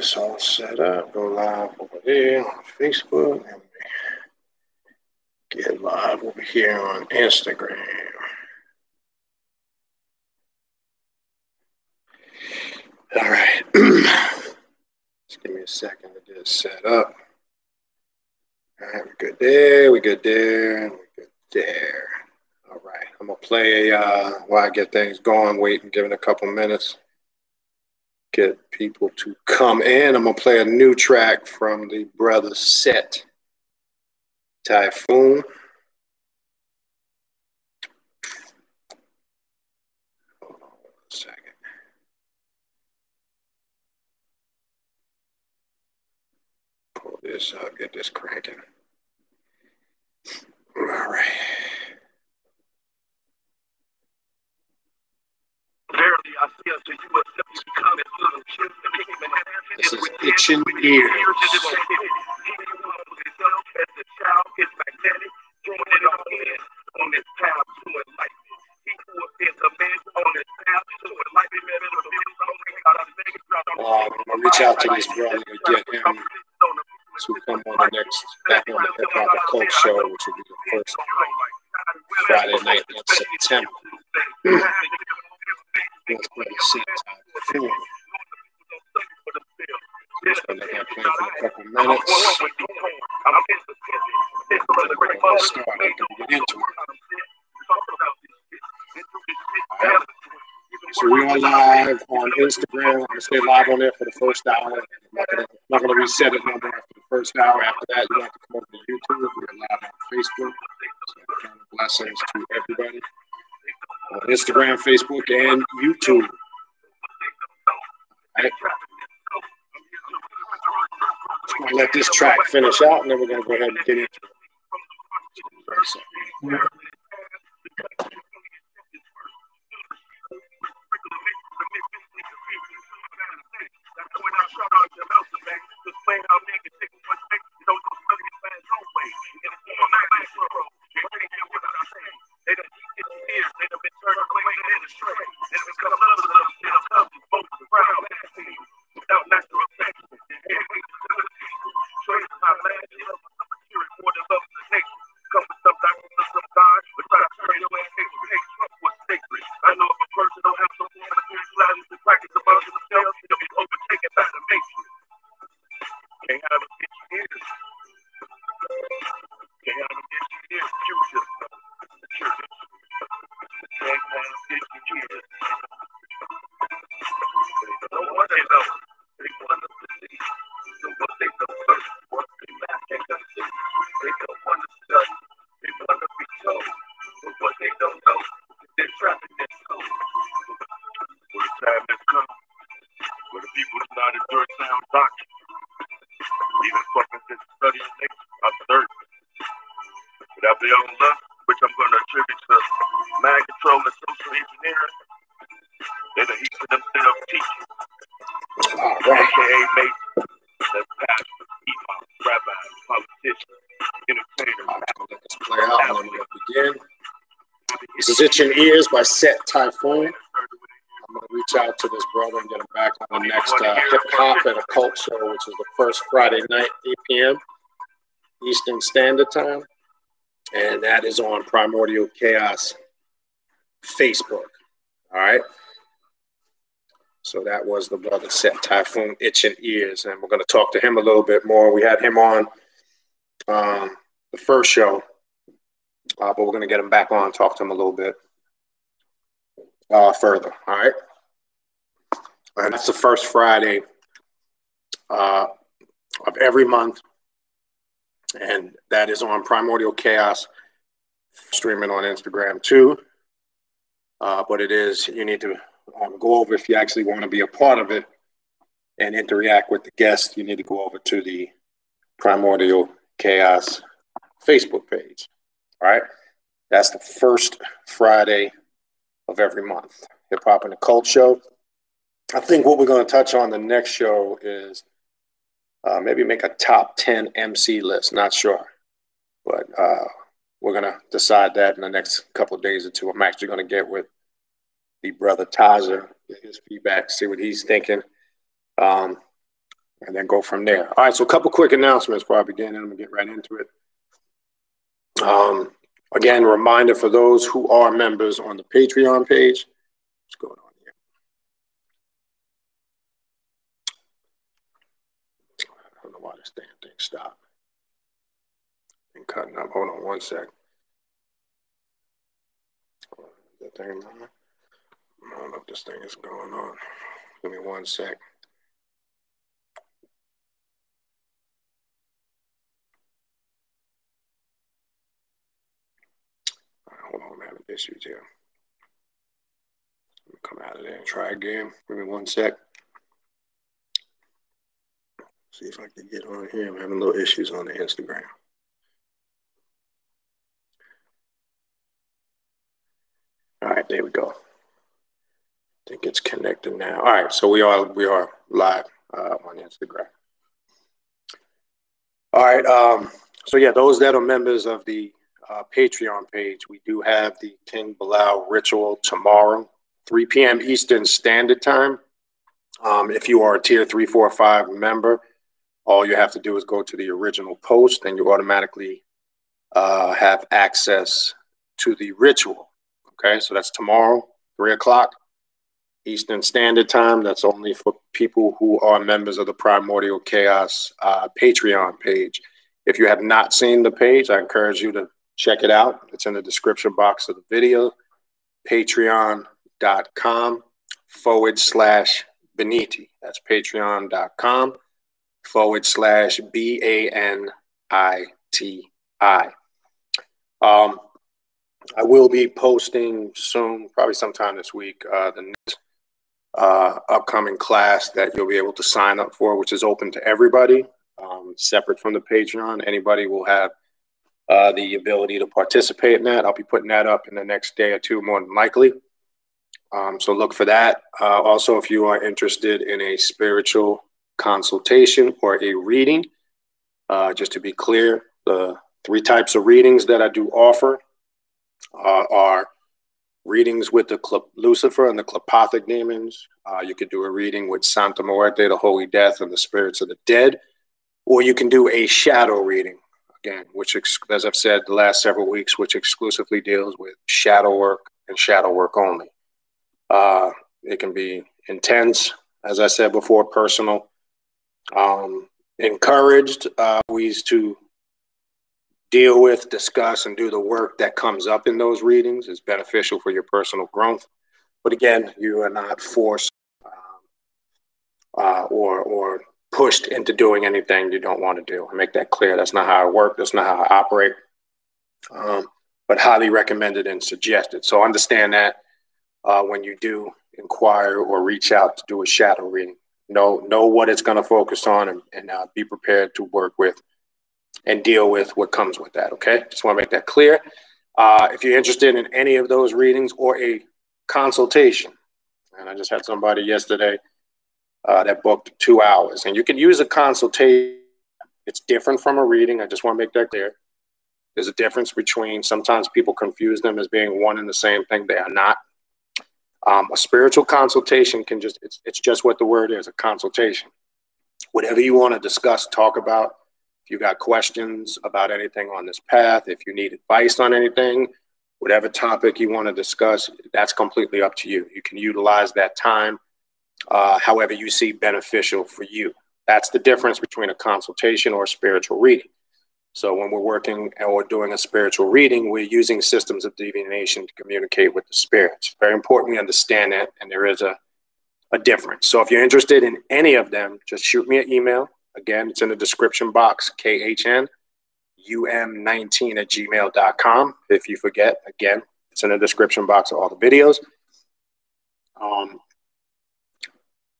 this all set up, go live over there on Facebook, and get live over here on Instagram. All right, just give me a second to get it set up. All right, we're good there, we're good there, and we're good there. All right, I'm gonna play while I get things going, wait and give it a couple minutes. Get people to come in. I'm gonna play a new track from the brother Set Typhoon. Hold on a second. Pull this up, get this cranking. All right. Verily, I say unto you, except you come as little children, you cannot enter into the kingdom of heaven. He who humbles himself as a child is magnetic, drawing in our hands on his path to enlightenment. He who is a man on his path to enlightenment is a man I'm going to reach out to this brother and get him to come on the next back on the Hip Hop and Occult show, which will be the first Friday night in September. Let's play the Set Typhoon. Just gonna let that play for a couple minutes. We're gonna start and get into it. All right. So we are live on Instagram. I'm gonna stay live on there for the first hour. I'm not gonna reset it no more after the first hour. After that, you have to come over to YouTube. We're live on Facebook. So blessings to everybody. On Instagram, Facebook, and YouTube. All right. Just gonna let this track finish out, and then we're gonna go ahead and get into it. Asetian Ears by Set Typhoon. I'm going to reach out to this brother and get him back on the next Hip Hop and Occult show, which is the first Friday night, 8 p.m. Eastern Standard Time. And that is on Primordial Chaos Facebook. All right. So that was the brother Set Typhoon, Itching Ears. And we're going to talk to him a little bit more. We had him on the first show. But we're going to get him back on, talk to him a little bit further. All right. And that's the first Friday of every month. And that is on Primordial Chaos, streaming on Instagram too. But it is, you need to go over, if you actually want to be a part of it and interact with the guests, you need to go over to the Primordial Chaos Facebook page. All right, that's the first Friday of every month, Hip Hop and Occult show. I think what we're going to touch on the next show is maybe make a top 10 MC list. Not sure, but we're going to decide that in the next couple of days or two. I'm actually going to get with the brother Tazer, get his feedback, see what he's thinking. and then go from there. All right, so a couple quick announcements before I begin, and I'm gonna get right into it. Again, reminder for those who are members on the Patreon page. What's going on here? I don't know why this damn thing stopped. Been cutting up. Hold on one sec. That thing on? I don't know if this thing is going on. Give me one sec. All right, hold on, I'm having issues here. Let me come out of there and try again. Give me one sec. See if I can get on here. I'm having little issues on the Instagram. All right, there we go. I think it's connected now. All right, so we are live on Instagram. All right, so yeah, those that are members of the Patreon page, we do have the King Belau ritual tomorrow, 3 p.m. Eastern Standard Time. If you are a tier 3, 4, 5 member, all you have to do is go to the original post, and you automatically have access to the ritual. Okay, so that's tomorrow, 3 o'clock. Eastern Standard Time. That's only for people who are members of the Primordial Chaos Patreon page. If you have not seen the page, I encourage you to check it out. It's in the description box of the video. Patreon.com/Baniti. That's patreon.com/BANITI. I will be posting soon, probably sometime this week, the next upcoming class that you'll be able to sign up for, which is open to everybody, separate from the Patreon. Anybody will have the ability to participate in that. I'll be putting that up in the next day or two, more than likely. So look for that. Also, if you are interested in a spiritual consultation or a reading, just to be clear, the 3 types of readings that I do offer are readings with the Lucifer and the Qliphoth demons. You could do a reading with Santa Muerte, the Holy Death, and the spirits of the dead, or you can do a shadow reading, again, which, as I've said the last several weeks, which exclusively deals with shadow work and shadow work only. It can be intense, as I said before, personal. Encouraged ways to deal with, discuss, and do the work that comes up in those readings. It's beneficial for your personal growth. But again, you are not forced or pushed into doing anything you don't want to do. I make that clear. That's not how I work. That's not how I operate. But highly recommended and suggested. So understand that when you do inquire or reach out to do a shadow reading, know what it's going to focus on, and be prepared to work with and deal with what comes with that, okay? Just want to make that clear. If you're interested in any of those readings or a consultation, and I just had somebody yesterday that booked 2 hours, and you can use a consultation. It's different from a reading. I just want to make that clear. There's a difference between, sometimes people confuse them as being one and the same thing. They are not. A spiritual consultation can just, it's just what the word is, a consultation. Whatever you want to discuss, talk about, you got questions about anything on this path, if you need advice on anything, whatever topic you want to discuss, that's completely up to you. You can utilize that time however you see beneficial for you. That's the difference between a consultation or a spiritual reading. So when we're working or doing a spiritual reading, we're using systems of divination to communicate with the spirits. Very important we understand that, and there is a difference. So if you're interested in any of them, just shoot me an email. Again, it's in the description box, KHNUM19@gmail.com. If you forget, again, it's in the description box of all the videos.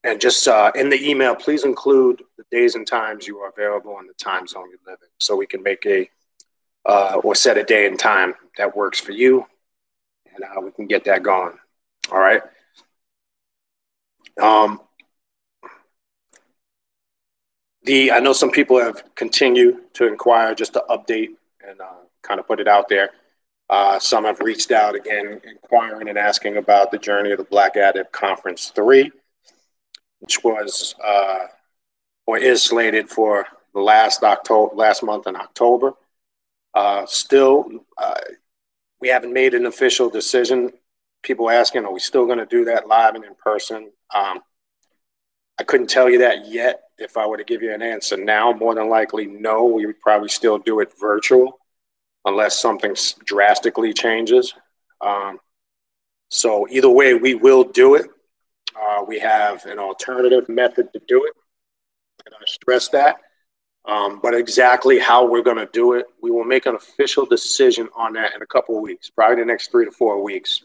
And just in the email, please include the days and times you are available and the time zone you live in, so we can make a or set a day and time that works for you, and we can get that going. All right. I know some people have continued to inquire, just to update and kind of put it out there. Some have reached out again, inquiring and asking about the Journey of the Black Adept Conference 3, which was or is slated for the last month in October. We haven't made an official decision. People asking, are we still going to do that live and in person? I couldn't tell you that yet. If I were to give you an answer now, more than likely, no, we would probably still do it virtual unless something drastically changes. So either way, we will do it. We have an alternative method to do it, and I stress that. But exactly how we're going to do it, we will make an official decision on that in a couple of weeks, probably the next 3 to 4 weeks.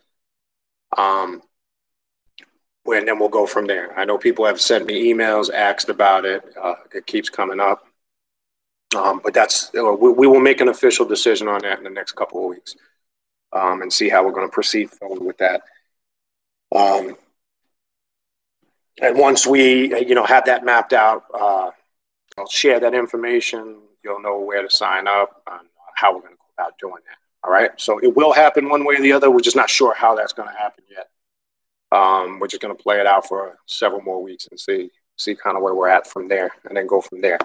And then we'll go from there. I know people have sent me emails, asked about it. It keeps coming up. But that's, we will make an official decision on that in the next couple of weeks, and see how we're going to proceed forward with that. And once we, have that mapped out, I'll share that information. You'll know where to sign up and how we're going to go about doing that. All right. So it will happen one way or the other. We're just not sure how that's going to happen yet. We're just going to play it out for several more weeks and see kind of where we're at from there, and then go from there.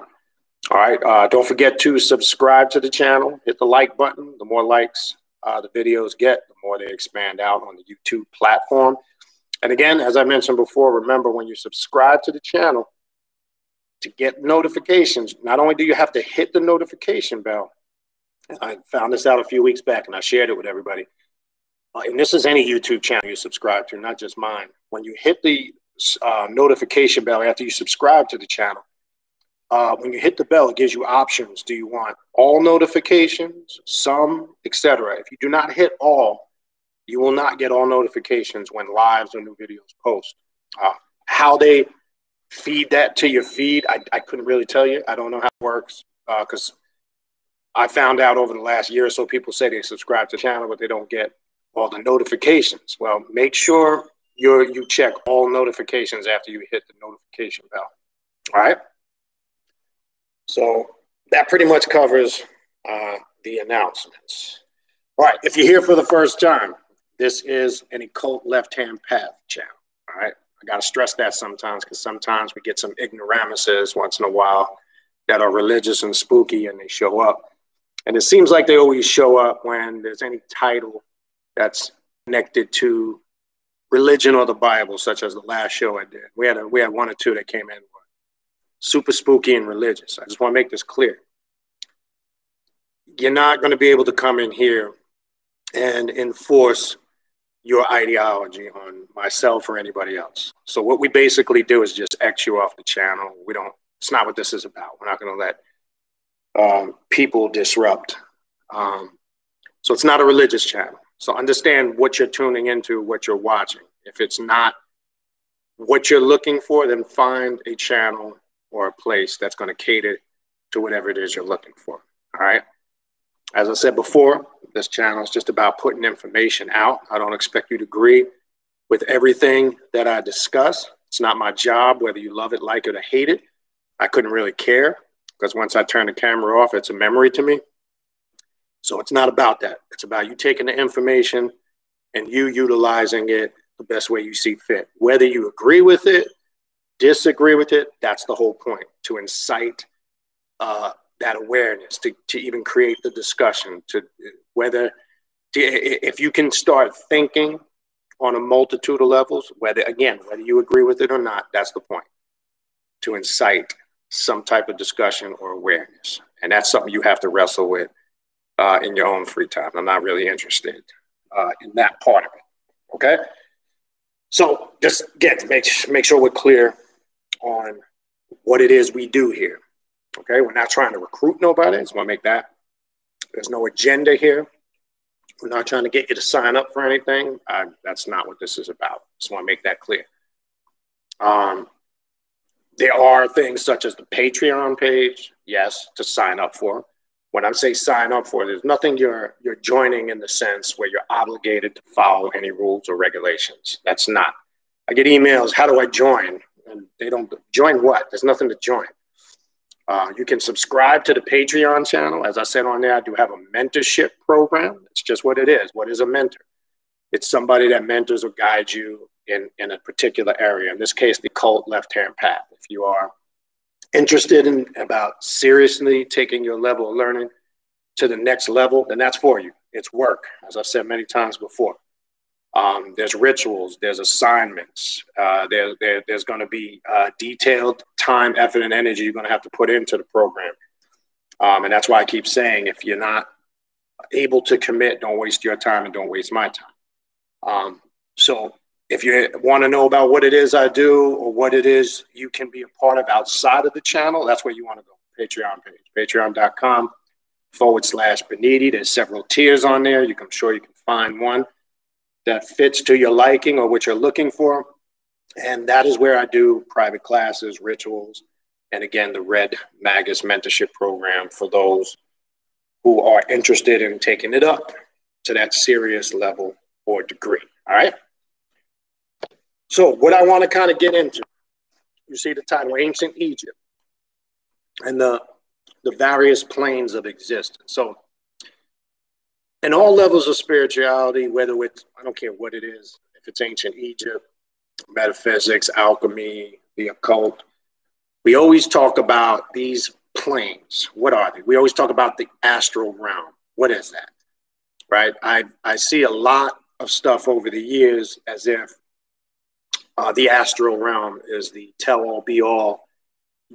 All right. Don't forget to subscribe to the channel. Hit the like button. The more likes the videos get, the more they expand out on the YouTube platform. And again, as I mentioned before, remember, when you subscribe to the channel, to get notifications, not only do you have to hit the notification bell. I found this out a few weeks back, and I shared it with everybody. And this is any YouTube channel you subscribe to, not just mine. When you hit the notification bell after you subscribe to the channel, when you hit the bell, it gives you options. Do you want all notifications, some, etc.? If you do not hit all, you will not get all notifications when lives or new videos post. How they feed that to your feed, I couldn't really tell you. I don't know how it works, because I found out over the last year or so, people say they subscribe to the channel, but they don't get all the notifications. Well, make sure you check all notifications after you hit the notification bell. All right. So that pretty much covers the announcements. All right. If you're here for the first time, this is an Occult Left-Hand Path channel. All right. I got to stress that sometimes, because sometimes we get some ignoramuses once in a while that are religious and spooky, and they show up. And it seems like they always show up when there's any title that's connected to religion or the Bible, such as the last show I did. We had one or two that came in super spooky and religious. I just want to make this clear. You're not going to be able to come in here and enforce your ideology on myself or anybody else. So what we basically do is just X you off the channel. We don't, it's not what this is about. We're not going to let people disrupt. So it's not a religious channel. So understand what you're tuning into, what you're watching. If it's not what you're looking for, then find a channel or a place that's going to cater to whatever it is you're looking for. All right. As I said before, this channel is just about putting information out. I don't expect you to agree with everything that I discuss. It's not my job, whether you love it, like it, or hate it. I couldn't really care, because once I turn the camera off, it's a memory to me. So it's not about that. It's about you taking the information and you utilizing it the best way you see fit. Whether you agree with it, disagree with it, that's the whole point, to incite that awareness, to even create the discussion, if you can start thinking on a multitude of levels, whether you agree with it or not, that's the point, to incite some type of discussion or awareness. And that's something you have to wrestle with in your own free time. I'm not really interested in that part of it. Okay. So just again, make sure we're clear on what it is we do here. Okay. We're not trying to recruit nobody. I just want to make that. There's no agenda here. We're not trying to get you to sign up for anything. That's not what this is about. Just want to make that clear. There are things such as the Patreon page, yes, to sign up for. When I say sign up for, there's nothing you're joining in the sense where you're obligated to follow any rules or regulations. That's not. I get emails, how do I join? And they don't, join what? There's nothing to join. You can subscribe to the Patreon channel. As I said on there, I do have a mentorship program. It's just what it is. What is a mentor? It's somebody that mentors or guides you in a particular area. In this case, the Occult Left-Hand Path. If you are interested in about seriously taking your level of learning to the next level, then that's for you. It's work, as I've said many times before. There's rituals, there's assignments, there's going to be detailed time, effort, and energy you're going to have to put into the program. And that's why I keep saying, if you're not able to commit, don't waste your time and don't waste my time. So if you want to know about what it is I do or what it is you can be a part of outside of the channel, that's where you want to go. Patreon page, patreon.com/Baniti. There's several tiers on there. You can, I'm sure you can find one that fits to your liking or what you're looking for. And that is where I do private classes, rituals, and again, the Red Magus Mentorship Program for those who are interested in taking it up to that serious level or degree, all right? So what I want to kind of get into, you see the title, Ancient Egypt, and the various planes of existence. So in all levels of spirituality, whether it's, I don't care what it is, if it's ancient Egypt, metaphysics, alchemy, the occult, we always talk about these planes. What are they? We always talk about the astral realm. What is that? Right? I see a lot of stuff over the years as if the astral realm is the tell-all, be-all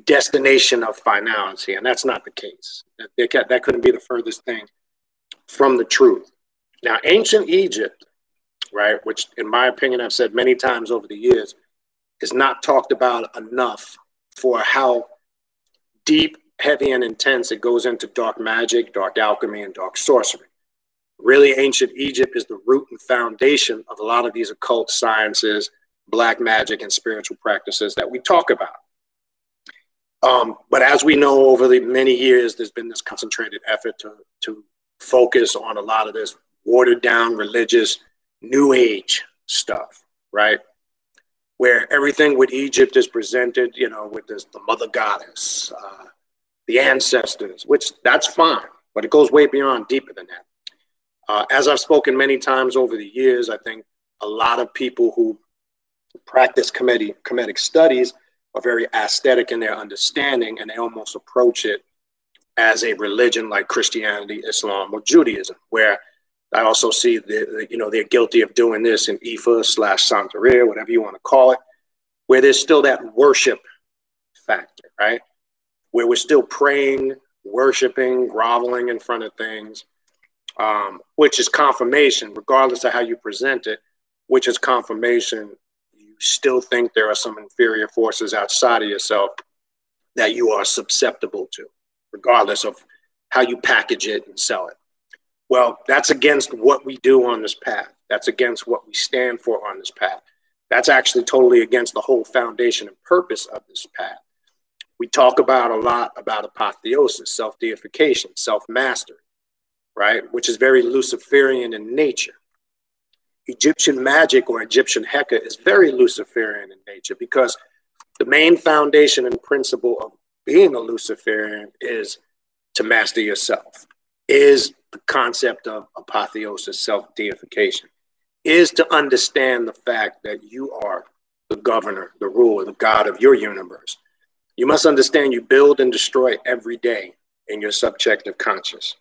destination of finality, and that's not the case. That couldn't be the furthest thing from the truth. Now, ancient Egypt, right, which in my opinion I've said many times over the years, is not talked about enough for how deep, heavy, and intense it goes into dark magic, dark alchemy, and dark sorcery. Really, ancient Egypt is the root and foundation of a lot of these occult sciences, black magic, and spiritual practices that we talk about. But as we know, over the many years, there's been this concentrated effort to focus on a lot of this watered down religious new age stuff, right? Where everything with Egypt is presented, you know, with this, the mother goddess, the ancestors, which that's fine, but it goes way beyond, deeper than that. As I've spoken many times over the years, I think a lot of people who practice Kemetic studies are very aesthetic in their understanding, and they almost approach it as a religion like Christianity, Islam, or Judaism, where I also see the, you know, they're guilty of doing this in Ifa/Santeria, whatever you want to call it, where there's still that worship factor, right? Where we're still praying, worshiping, groveling in front of things, which is confirmation, regardless of how you present it, which is confirmation. You still think there are some inferior forces outside of yourself that you are susceptible to, regardless of how you package it and sell it. Well, that's against what we do on this path. That's against what we stand for on this path. That's actually totally against the whole foundation and purpose of this path. We talk about a lot about apotheosis, self-deification, self-mastery, right? Which is very Luciferian in nature. Egyptian magic or Egyptian Heka is very Luciferian in nature, because the main foundation and principle of being a Luciferian is to master yourself, is the concept of apotheosis, self-deification, is to understand the fact that you are the governor, the ruler, the god of your universe. You must understand you build and destroy every day in your subjective conscious.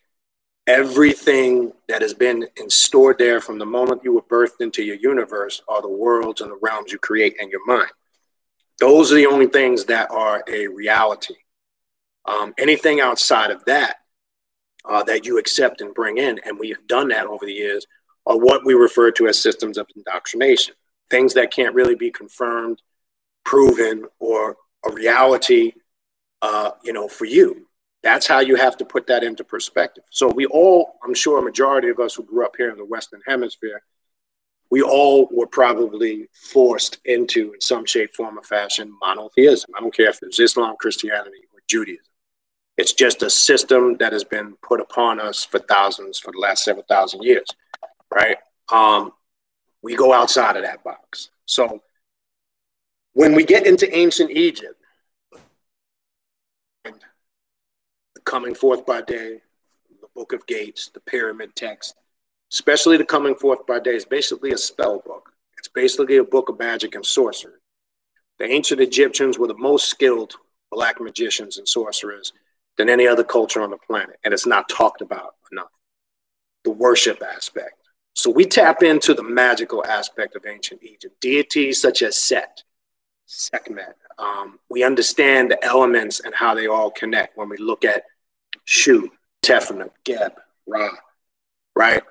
Everything that has been stored there from the moment you were birthed into your universe are the worlds and the realms you create in your mind. Those are the only things that are a reality. Anything outside of that, that you accept and bring in, and we have done that over the years, are what we refer to as systems of indoctrination. Things that can't really be confirmed, proven, or a reality, you know, for you. That's how you have to put that into perspective. So we all, I'm sure a majority of us who grew up here in the Western Hemisphere, we all were probably forced into, in some shape, form, or fashion, monotheism. I don't care if it's Islam, Christianity, or Judaism. It's just a system that has been put upon us for thousands, for the last several thousand years, right? We go outside of that box. So when we get into ancient Egypt, and the Coming Forth by Day, the Book of Gates, the pyramid text, especially the Coming Forth by Day, is basically a spell book. It's basically a book of magic and sorcery. The ancient Egyptians were the most skilled Black magicians and sorcerers than any other culture on the planet. And it's not talked about enough. The worship aspect. So we tap into the magical aspect of ancient Egypt. Deities such as Set, Sekhmet. We understand the elements and how they all connect when we look at Shu, Tefnut, Geb, Ra, right?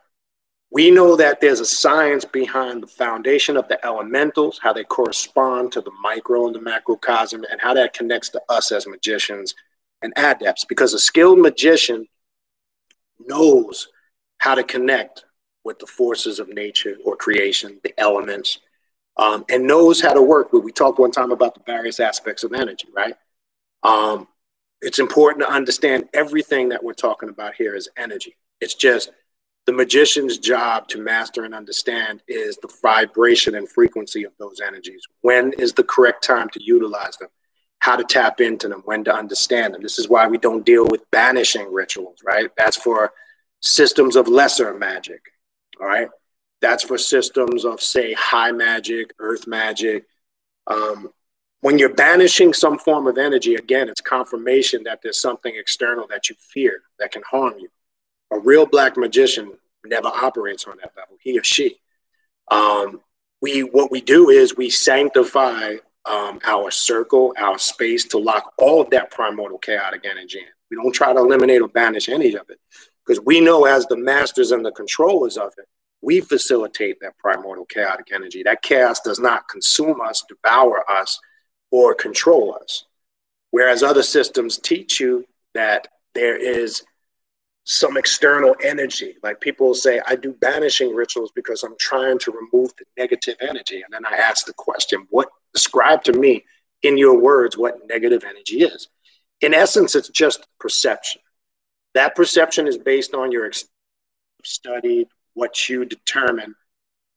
We know that there's a science behind the foundation of the elementals, how they correspond to the micro and the macrocosm, and how that connects to us as magicians and adepts. Because a skilled magician knows how to connect with the forces of nature or creation, the elements, and knows how to work with. We talked one time about the various aspects of energy, right? It's important to understand everything that we're talking about here is energy. It's just the magician's job to master and understand is the vibration and frequency of those energies. When is the correct time to utilize them? How to tap into them, when to understand them. This is why we don't deal with banishing rituals, right? That's for systems of lesser magic. All right. That's for systems of, say, high magic, earth magic. When you're banishing some form of energy, again, it's confirmation that there's something external that you fear that can harm you. A real black magician never operates on that level, he or she. What we do is we sanctify our circle, our space to lock all of that primordial chaotic energy in. We don't try to eliminate or banish any of it. Because we know as the masters and the controllers of it, we facilitate that primordial chaotic energy. That chaos does not consume us, devour us, or control us. Whereas other systems teach you that there is some external energy. Like people say, I do banishing rituals because I'm trying to remove the negative energy. And then I ask the question, what, describe to me in your words what negative energy is. In essence, it's just perception. That perception is based on your study, what you determine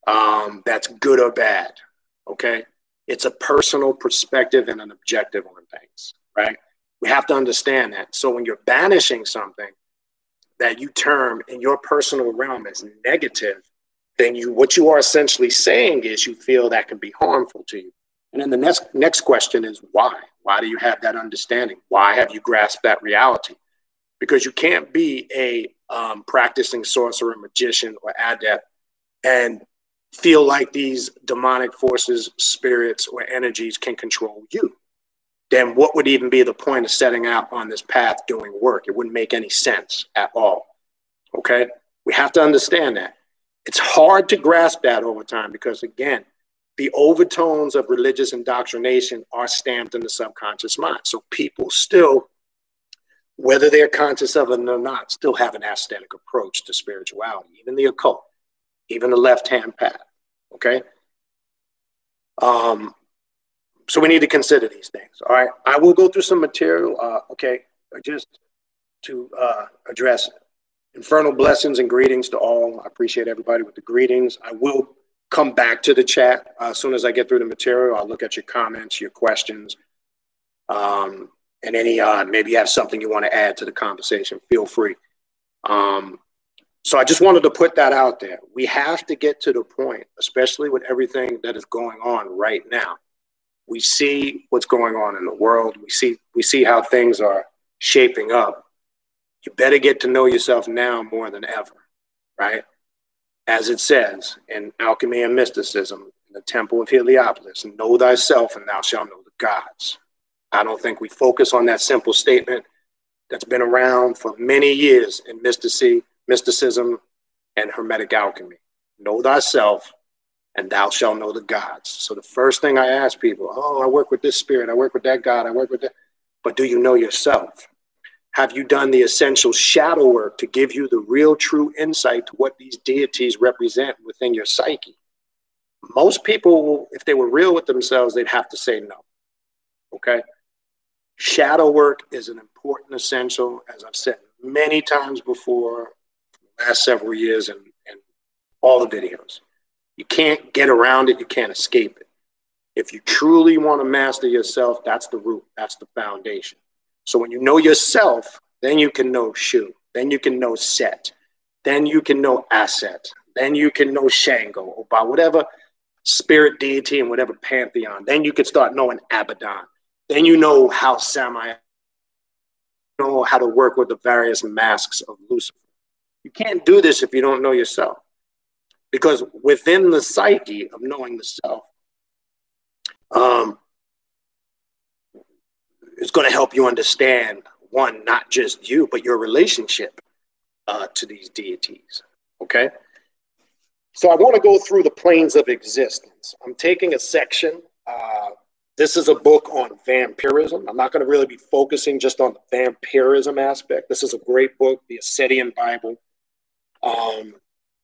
that's good or bad, okay? It's a personal perspective and an objective on things, right? We have to understand that. So when you're banishing something that you term in your personal realm as negative, then you, what you are essentially saying is you feel that can be harmful to you. And then the next question is why? Why do you have that understanding? Why have you grasped that reality? Because you can't be a practicing sorcerer, magician, or adept and feel like these demonic forces, spirits, or energies can control you. Then what would even be the point of setting out on this path doing work? It wouldn't make any sense at all, okay? We have to understand that. It's hard to grasp that over time because, again, the overtones of religious indoctrination are stamped in the subconscious mind. So people still, whether they're conscious of it or not, still have an ascetic approach to spirituality, even the occult, even the left-hand path, okay? So we need to consider these things, all right? I will go through some material, okay, just to address it. Infernal blessings and greetings to all. I appreciate everybody with the greetings. I will come back to the chat as soon as I get through the material. I'll look at your comments, your questions, and any, maybe you have something you want to add to the conversation, feel free. So I just wanted to put that out there. We have to get to the point, especially with everything that is going on right now. We see what's going on in the world. We see how things are shaping up. You better get to know yourself now more than ever, right? As it says in Alchemy and Mysticism, in the Temple of Heliopolis, know thyself and thou shalt know the gods. I don't think we focus on that simple statement that's been around for many years in mysticism and Hermetic alchemy. Know thyself and thou shalt know the gods. So the first thing I ask people, oh, I work with this spirit, I work with that god, I work with that. But do you know yourself? Have you done the essential shadow work to give you the real true insight to what these deities represent within your psyche? Most people, if they were real with themselves, they'd have to say no, okay? Shadow work is an important essential, as I've said many times before, the last several years and all the videos. You can't get around it, you can't escape it. If you truly want to master yourself, that's the root, that's the foundation. So when you know yourself, then you can know Shu, then you can know Set, then you can know Aset, then you can know Shango, or by whatever spirit deity and whatever pantheon, then you can start knowing Abaddon. Then you know how Samael, you know how to work with the various masks of Lucifer. You can't do this if you don't know yourself, because within the psyche of knowing the self, it's going to help you understand, one, not just you, but your relationship to these deities, okay? So I want to go through the planes of existence. I'm taking a section. This is a book on vampirism. I'm not going to really be focusing just on the vampirism aspect. This is a great book, the Asetian Bible.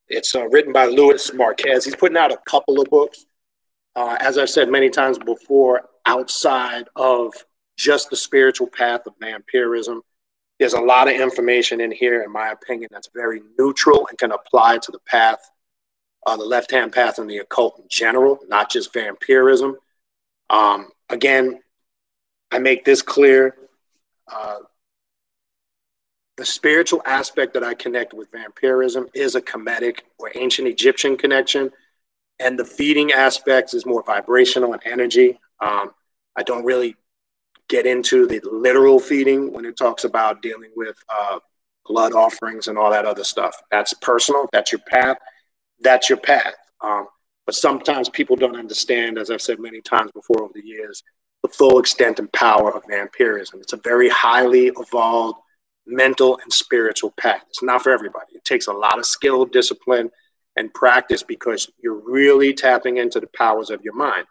It's written by Luis Marques. He's putting out a couple of books, as I've said many times before, outside of just the spiritual path of vampirism. There's a lot of information in here, in my opinion, that's very neutral and can apply to the path, the left-hand path and the occult in general, not just vampirism. Again, I make this clear. The spiritual aspect that I connect with vampirism is a Kemetic or ancient Egyptian connection, and the feeding aspects is more vibrational and energy. I don't really get into the literal feeding when it talks about dealing with blood offerings and all that other stuff. That's personal. That's your path. That's your path. But sometimes people don't understand, as I've said many times before over the years, the full extent and power of vampirism. It's a very highly evolved mental and spiritual path. It's not for everybody. It takes a lot of skill, discipline, and practice, because you're really tapping into the powers of your mind.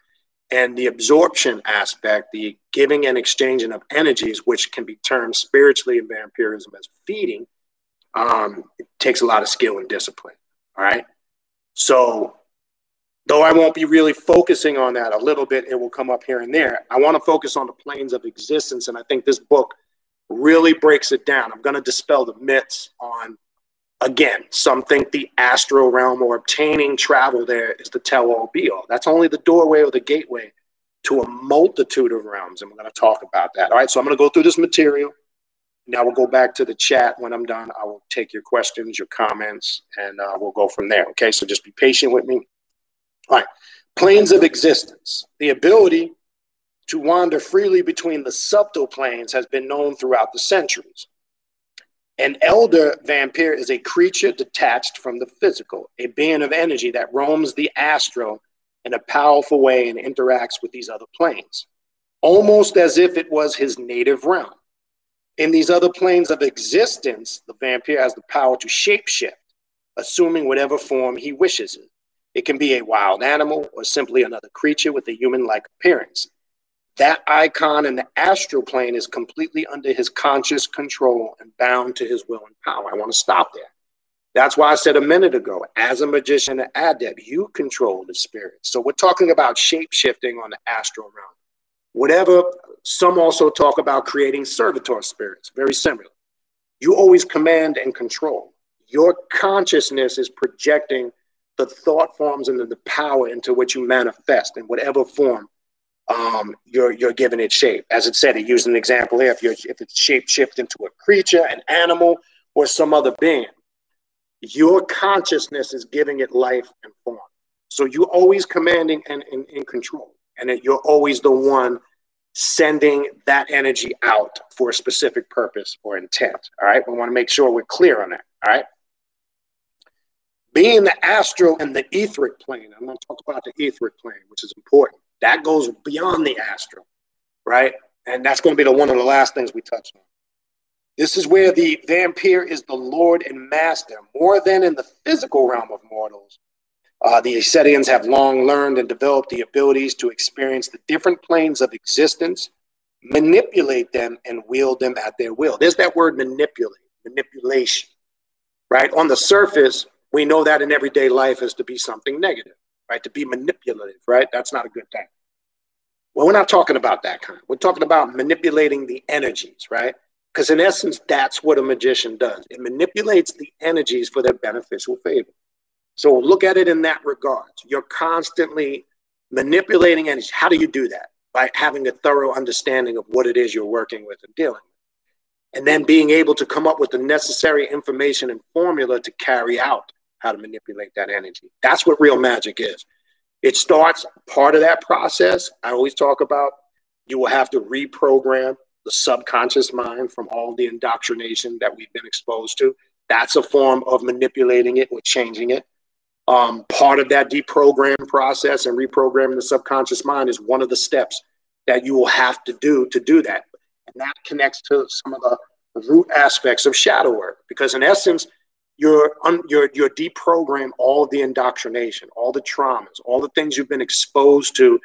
And the absorption aspect, the giving and exchanging of energies, which can be termed spiritually in vampirism as feeding, it takes a lot of skill and discipline, all right? So though I won't be really focusing on that a little bit, it will come up here and there. I want to focus on the planes of existence, and I think this book really breaks it down. I'm going to dispel the myths on, again, some think the astral realm or obtaining travel there is the tell-all be-all. That's only the doorway or the gateway to a multitude of realms, and we're going to talk about that. All right, so I'm going to go through this material. Now we'll go back to the chat. When I'm done, I will take your questions, your comments, and we'll go from there, okay? So just be patient with me. All right, planes of existence. The ability to wander freely between the subtle planes has been known throughout the centuries. An elder vampire is a creature detached from the physical, a being of energy that roams the astral in a powerful way and interacts with these other planes, almost as if it was his native realm. In these other planes of existence, the vampire has the power to shapeshift, assuming whatever form he wishes it. It can be a wild animal or simply another creature with a human-like appearance. That icon in the astral plane is completely under his conscious control and bound to his will and power. I want to stop there. That's why I said a minute ago, as a magician and adept, you control the spirit. So we're talking about shape-shifting on the astral realm. Whatever, some also talk about creating servitor spirits, very similar. You always command and control. Your consciousness is projecting the thought forms and the power into which you manifest in whatever form you're giving it shape. As it said, it used an example here. If it's shape-shifted into a creature, an animal, or some other being, your consciousness is giving it life and form. So you're always commanding and in control, and you're always the one sending that energy out for a specific purpose or intent, all right? We want to make sure we're clear on that, all right? Being the astral and the etheric plane, I'm going to talk about the etheric plane, which is important. That goes beyond the astral, right? And that's going to be one of the last things we touch on. This is where the vampire is the lord and master, more than in the physical realm of mortals. The Asetians have long learned and developed the abilities to experience the different planes of existence, manipulate them, and wield them at their will. There's that word manipulate, manipulation, right? On the surface, we know that in everyday life is to be something negative, right? To be manipulative, right? That's not a good thing. Well, we're not talking about that kind. We're talking about manipulating the energies, right? Because in essence, that's what a magician does. It manipulates the energies for their beneficial favor. So look at it in that regard. You're constantly manipulating energies. How do you do that? By having a thorough understanding of what it is you're working with and dealing with, and then being able to come up with the necessary information and formula to carry out how to manipulate that energy. That's what real magic is. It starts part of that process. I always talk about You will have to reprogram the subconscious mind from all the indoctrination that we've been exposed to. That's a form of manipulating it or changing it. Part of that deprogram process and reprogramming the subconscious mind is one of the steps that you will have to do that. And that connects to some of the root aspects of shadow work, because in essence, you're deprogram all of the indoctrination, all the traumas, all the things you've been exposed to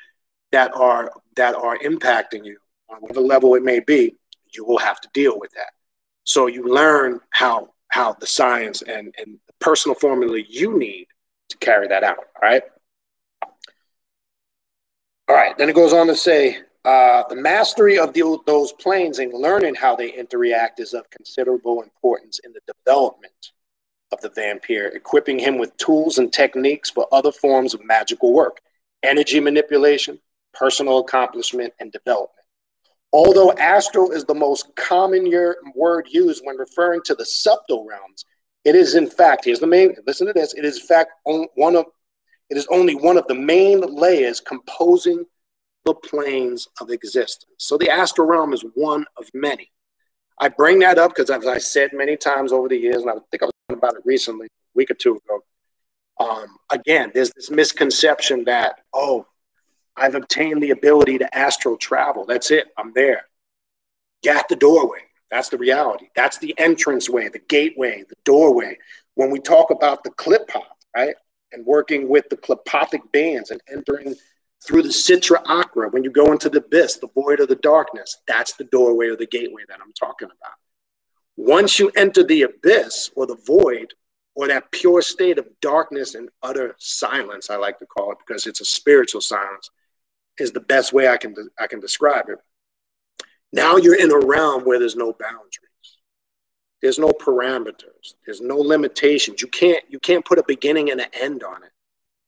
that are impacting you on whatever level it may be. You will have to deal with that. So you learn how the science and the personal formula you need to carry that out. All right. All right. Then it goes on to say, the mastery of those planes and learning how they interact is of considerable importance in the development of the vampire, equipping him with tools and techniques for other forms of magical work, energy manipulation, personal accomplishment, and development. Although astral is the most common word used when referring to the subtle realms, it is in fact, here's the main, listen to this, it is in fact only one of the main layers composing the planes of existence. So the astral realm is one of many. I bring that up because, as I said many times over the years, and I think I was talking about it recently, a week or two ago, again, there's this misconception that, oh, I've obtained the ability to astral travel. That's it. I'm there. Got the doorway. That's the reality. That's the entranceway, the gateway, the doorway. When we talk about the Qliphoth, right, and working with the Qliphothic bands and entering through the Sitra Achra, when you go into the abyss, the void of the darkness, that's the doorway or the gateway that I'm talking about. Once you enter the abyss or the void or that pure state of darkness and utter silence, I like to call it because it's a spiritual silence, is the best way I can describe it. Now you're in a realm where there's no boundaries. There's no parameters. There's no limitations. You can't put a beginning and an end on it.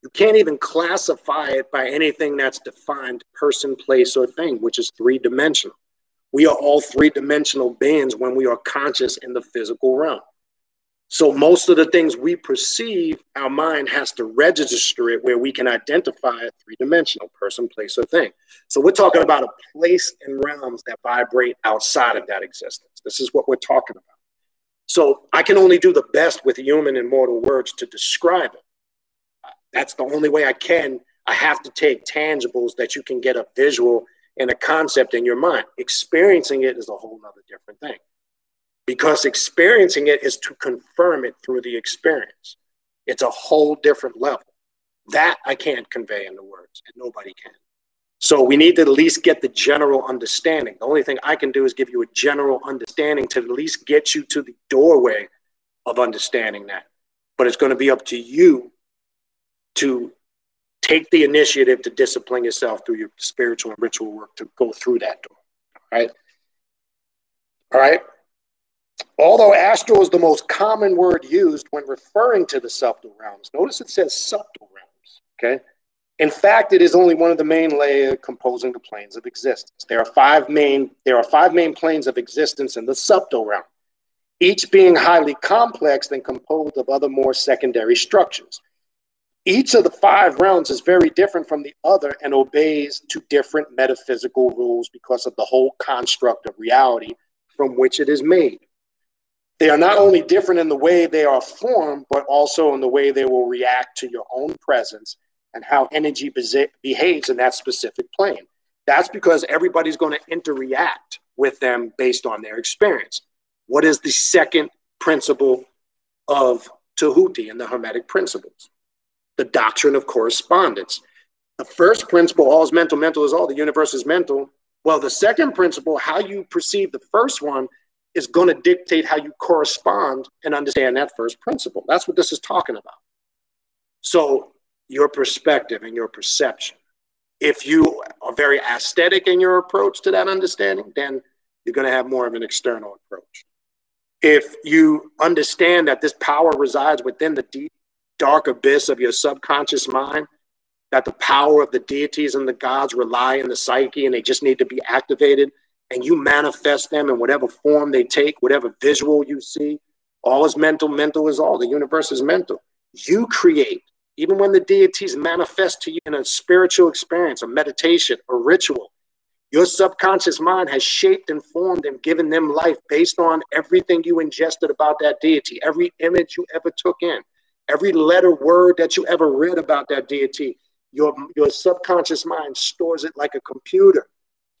You can't even classify it by anything that's defined person, place, or thing, which is three-dimensional. We are all three-dimensional beings when we are conscious in the physical realm. So most of the things we perceive, our mind has to register it where we can identify a three-dimensional person, place, or thing. So we're talking about a place and realms that vibrate outside of that existence. This is what we're talking about. So I can only do the best with human and mortal words to describe it. That's the only way I can. I have to take tangibles that you can get a visual and a concept in your mind. Experiencing it is a whole nother different thing, because experiencing it is to confirm it through the experience. It's a whole different level. That I can't convey into words, and nobody can. So we need to at least get the general understanding. The only thing I can do is give you a general understanding to at least get you to the doorway of understanding that. But it's going to be up to you to take the initiative to discipline yourself through your spiritual and ritual work to go through that door. All right. All right. Although astral is the most common word used when referring to the subtle realms, notice it says subtle realms. Okay. In fact, it is only one of the main layers composing the planes of existence. There are five main planes of existence in the subtle realm, each being highly complex and composed of other more secondary structures. Each of the five realms is very different from the other and obeys to different metaphysical rules because of the whole construct of reality from which it is made. They are not only different in the way they are formed, but also in the way they will react to your own presence and how energy behaves in that specific plane. That's because everybody's going to interact with them based on their experience. What is the second principle of Tahuti and the Hermetic principles? The doctrine of correspondence. The first principle, all is mental, mental is all, the universe is mental. Well, the second principle, how you perceive the first one, is going to dictate how you correspond and understand that first principle. That's what this is talking about. So your perspective and your perception, if you are very aesthetic in your approach to that understanding, then you're going to have more of an external approach. If you understand that this power resides within the deep, dark abyss of your subconscious mind, that the power of the deities and the gods rely in the psyche and they just need to be activated, and you manifest them in whatever form they take, whatever visual you see. All is mental, mental is all, the universe is mental. You create, even when the deities manifest to you in a spiritual experience, a meditation, a ritual, Your subconscious mind has shaped and formed and given them life based on everything you ingested about that deity, every image you ever took in, every letter, word that you ever read about that deity. Your subconscious mind stores it like a computer.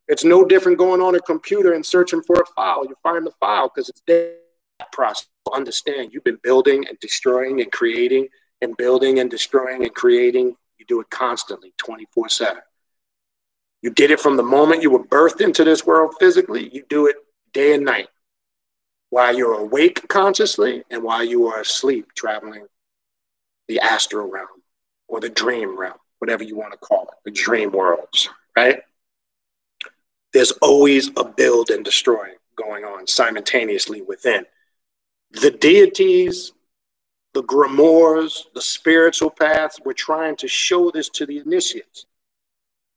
It's no different going on a computer and searching for a file. You find the file because it's that process. Understand, you've been building and destroying and creating and building and destroying and creating. You do it constantly, 24/7. You did it from the moment you were birthed into this world physically. You do it day and night while you're awake consciously and while you are asleep traveling the astral realm or the dream realm, whatever you want to call it, the dream worlds, right? There's always a build and destroy going on simultaneously within. The deities, the grimoires, the spiritual paths were trying to show this to the initiates.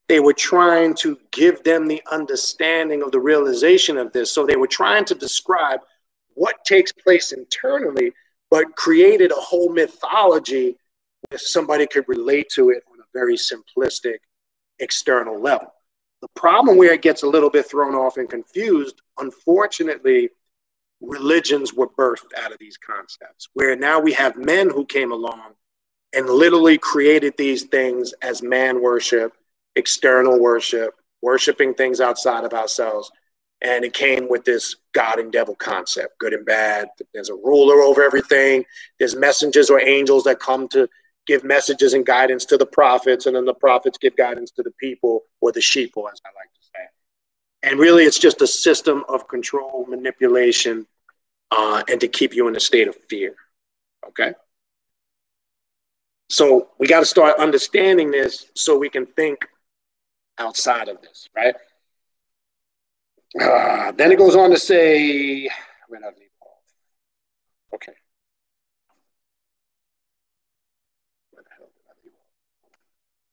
They were trying to give them the understanding of the realization of this. So they were trying to describe what takes place internally, but created a whole mythology where somebody could relate to it on a very simplistic external level. The problem where it gets a little bit thrown off and confused, unfortunately, religions were birthed out of these concepts, where now we have men who came along and literally created these things as man worship, external worship, worshiping things outside of ourselves. And it came with this God and devil concept, good and bad. There's a ruler over everything. There's messengers or angels that come to give messages and guidance to the prophets. And then the prophets give guidance to the people, or the sheeple, as I like to say. And really, it's just a system of control, manipulation, and to keep you in a state of fear. Okay? So we got to start understanding this so we can think outside of this, right? Then it goes on to say, okay. Where the hell did I leave off?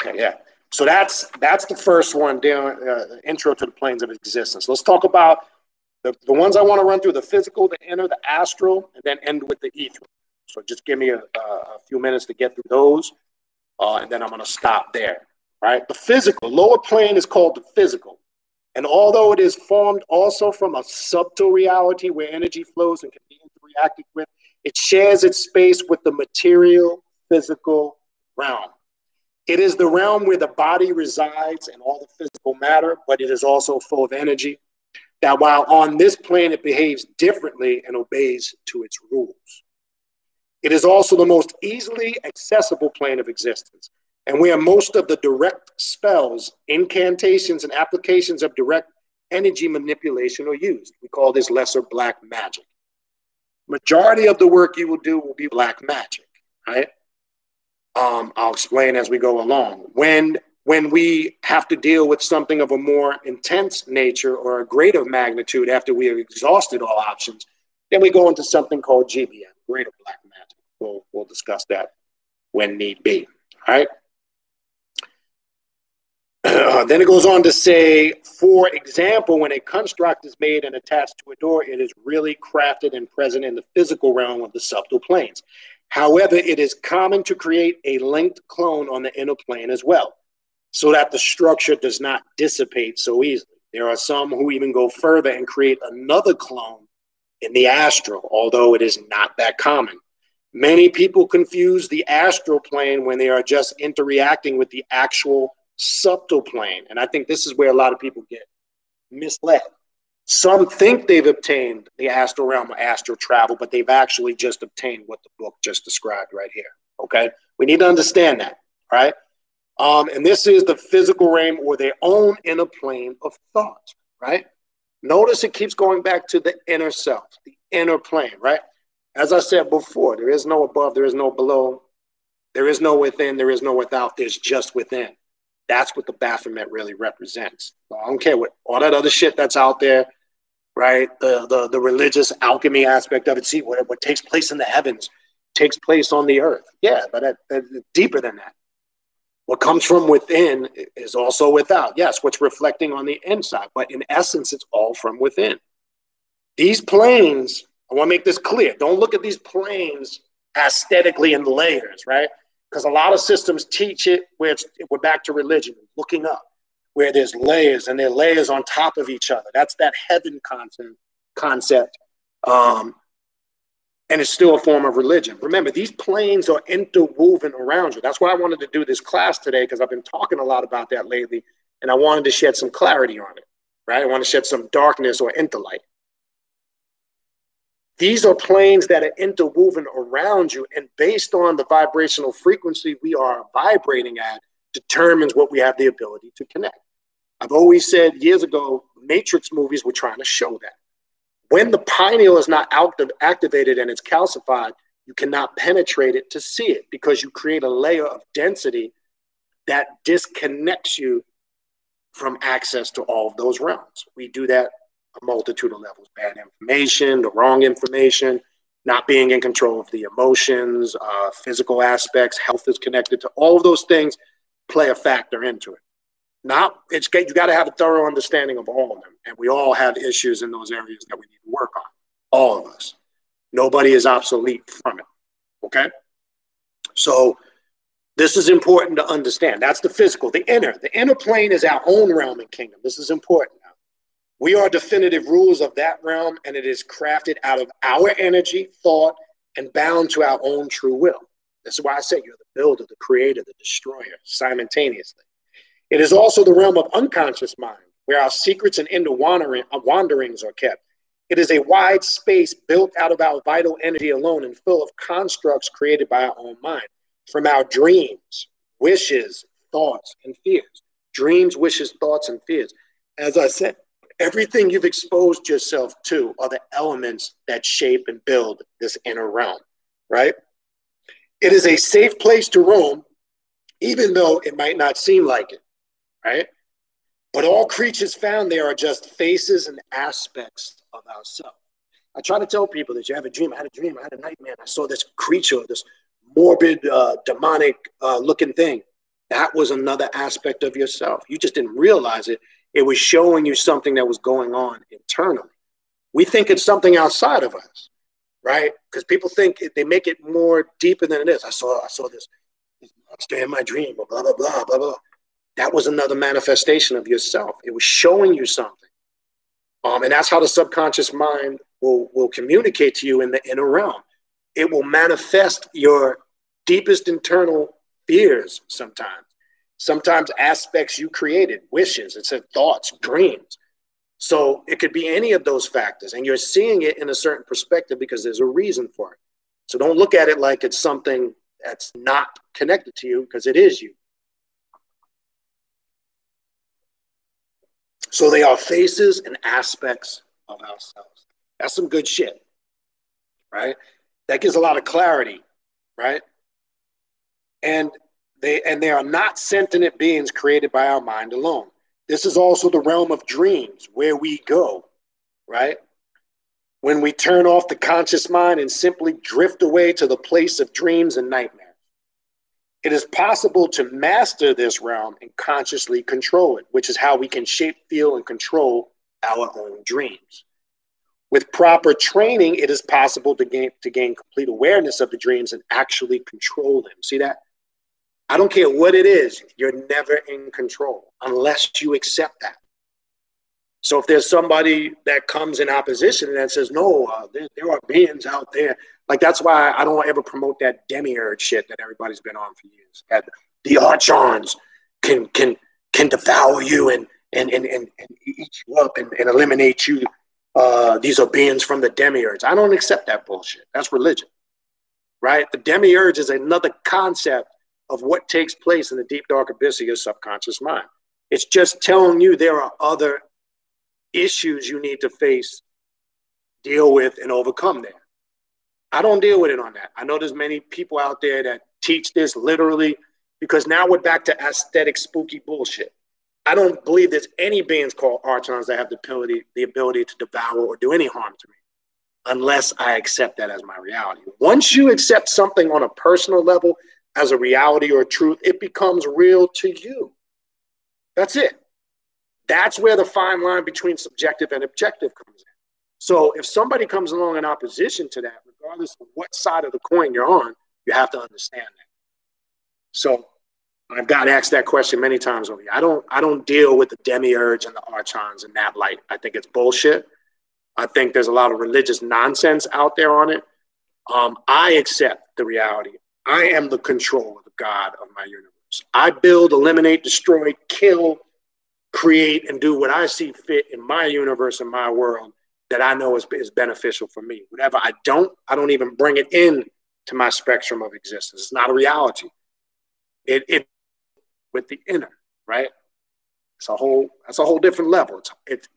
Okay, yeah. So that's the first one, the intro to the planes of existence. Let's talk about the ones I want to run through: the physical, the inner, the astral, and then end with the ethereal. So just give me a few minutes to get through those. And then I'm going to stop there, right? The physical, lower plane is called the physical. And although it is formed also from a subtle reality where energy flows and can be interacted with, it shares its space with the material, physical realm. It is the realm where the body resides and all the physical matter, but it is also full of energy. That while on this plane, it behaves differently and obeys to its rules. It is also the most easily accessible plane of existence, and where most of the direct spells, incantations, and applications of direct energy manipulation are used. We call this lesser black magic. Majority of the work you will do will be black magic, right? I'll explain as we go along. When we have to deal with something of a more intense nature or a greater magnitude after we have exhausted all options, then we go into something called GBM, greater black magic. We'll discuss that when need be, all right? Then it goes on to say, for example, when a construct is made and attached to a door, it is really crafted and present in the physical realm of the subtle planes. However, it is common to create a linked clone on the inner plane as well, so that the structure does not dissipate so easily. There are some who even go further and create another clone in the astral, although it is not that common. Many people confuse the astral plane when they are just interacting with the actual subtle plane. And I think this is where a lot of people get misled. Some think they've obtained the astral realm or astral travel, but they've actually just obtained what the book just described right here, okay? We need to understand that, all right? And this is the physical realm or their own inner plane of thought, right? Notice it keeps going back to the inner self, the inner plane, right? As I said before, there is no above, there is no below, there is no within, there is no without, there's just within. That's what the Baphomet really represents. So I don't care what all that other shit that's out there, right? The religious alchemy aspect of it, see, what takes place in the heavens takes place on the earth. Yeah, but deeper than that. What comes from within is also without. Yes, what's reflecting on the inside, but in essence, it's all from within. These planes, I want to make this clear. Don't look at these planes aesthetically in layers, right? Because a lot of systems teach it where we're back to religion, looking up, where there's layers and there are layers on top of each other. That's that heaven concept. And it's still a form of religion. Remember, these planes are interwoven around you. That's why I wanted to do this class today, because I've been talking a lot about that lately, and I wanted to shed some clarity on it, right? I want to shed some darkness or interlight. These are planes that are interwoven around you, and based on the vibrational frequency we are vibrating at determines what we have the ability to connect. I've always said years ago, Matrix movies were trying to show that. When the pineal is not activated and it's calcified, you cannot penetrate it to see it, because you create a layer of density that disconnects you from access to all of those realms. We do that a multitude of levels: bad information, the wrong information, not being in control of the emotions, physical aspects, health is connected to all of those things, play a factor into it. You got to have a thorough understanding of all of them. And we all have issues in those areas that we need to work on. All of us. Nobody is obsolete from it. Okay? So this is important to understand. That's the physical, the inner. The inner plane is our own realm and kingdom. This is important. We are definitive rulers of that realm, and it is crafted out of our energy, thought, and bound to our own true will. That's why I say you're the builder, the creator, the destroyer, simultaneously. It is also the realm of unconscious mind, where our secrets and inner wanderings are kept. It is a wide space built out of our vital energy alone and full of constructs created by our own mind, from our dreams, wishes, thoughts, and fears. Dreams, wishes, thoughts, and fears. As I said, everything you've exposed yourself to are the elements that shape and build this inner realm, right? It is a safe place to roam, even though it might not seem like it, right? But all creatures found there are just faces and aspects of ourselves. I try to tell people that you have a dream. I had a dream. I had a nightmare. I saw this creature, this morbid, demonic looking thing. That was another aspect of yourself. You just didn't realize it. It was showing you something that was going on internally. We think it's something outside of us, right? Because people think they make it more deeper than it is. I saw this monster in my dream, blah, blah, blah, blah, blah. That was another manifestation of yourself. It was showing you something. And that's how the subconscious mind will communicate to you in the inner realm. It will manifest your deepest internal fears sometimes. Sometimes aspects you created, wishes, it said thoughts, dreams. So it could be any of those factors. And you're seeing it in a certain perspective because there's a reason for it. So don't look at it like it's something that's not connected to you, because it is you. So they are faces and aspects of ourselves. That's some good shit, right? That gives a lot of clarity, right? And they are not sentient beings created by our mind alone. This is also the realm of dreams, where we go, right? When we turn off the conscious mind and simply drift away to the place of dreams and nightmares. It is possible to master this realm and consciously control it, which is how we can shape, feel, and control our own dreams. With proper training, it is possible to gain complete awareness of the dreams and actually control them. See that? I don't care what it is, you're never in control unless you accept that. So if there's somebody that comes in opposition and that says, no, there are beings out there. Like, that's why I don't ever promote that Demiurge shit that everybody's been on for years. That the Archons can devour you and eat you up and eliminate you. These are beings from the Demiurge. I don't accept that bullshit. That's religion, right? The Demiurge is another concept of what takes place in the deep, dark abyss of your subconscious mind. It's just telling you there are other issues you need to face, deal with, and overcome there. I don't deal with it on that. I know there's many people out there that teach this literally, because now we're back to aesthetic, spooky bullshit. I don't believe there's any beings called Archons that have the ability to devour or do any harm to me, unless I accept that as my reality. Once you accept something on a personal level as a reality or a truth, it becomes real to you. That's it. That's where the fine line between subjective and objective comes in. So if somebody comes along in opposition to that, regardless of what side of the coin you're on, you have to understand that. So I've gotten asked that question many times over. I don't deal with the Demiurge and the Archons in that light. I think it's bullshit. I think there's a lot of religious nonsense out there on it. I accept the reality. I am the control of the God of my universe. I build, eliminate, destroy, kill, create, and do what I see fit in my universe and my world that I know is beneficial for me. Whatever I don't even bring it in to my spectrum of existence. It's not a reality. It with the inner, right? That's a whole different level. It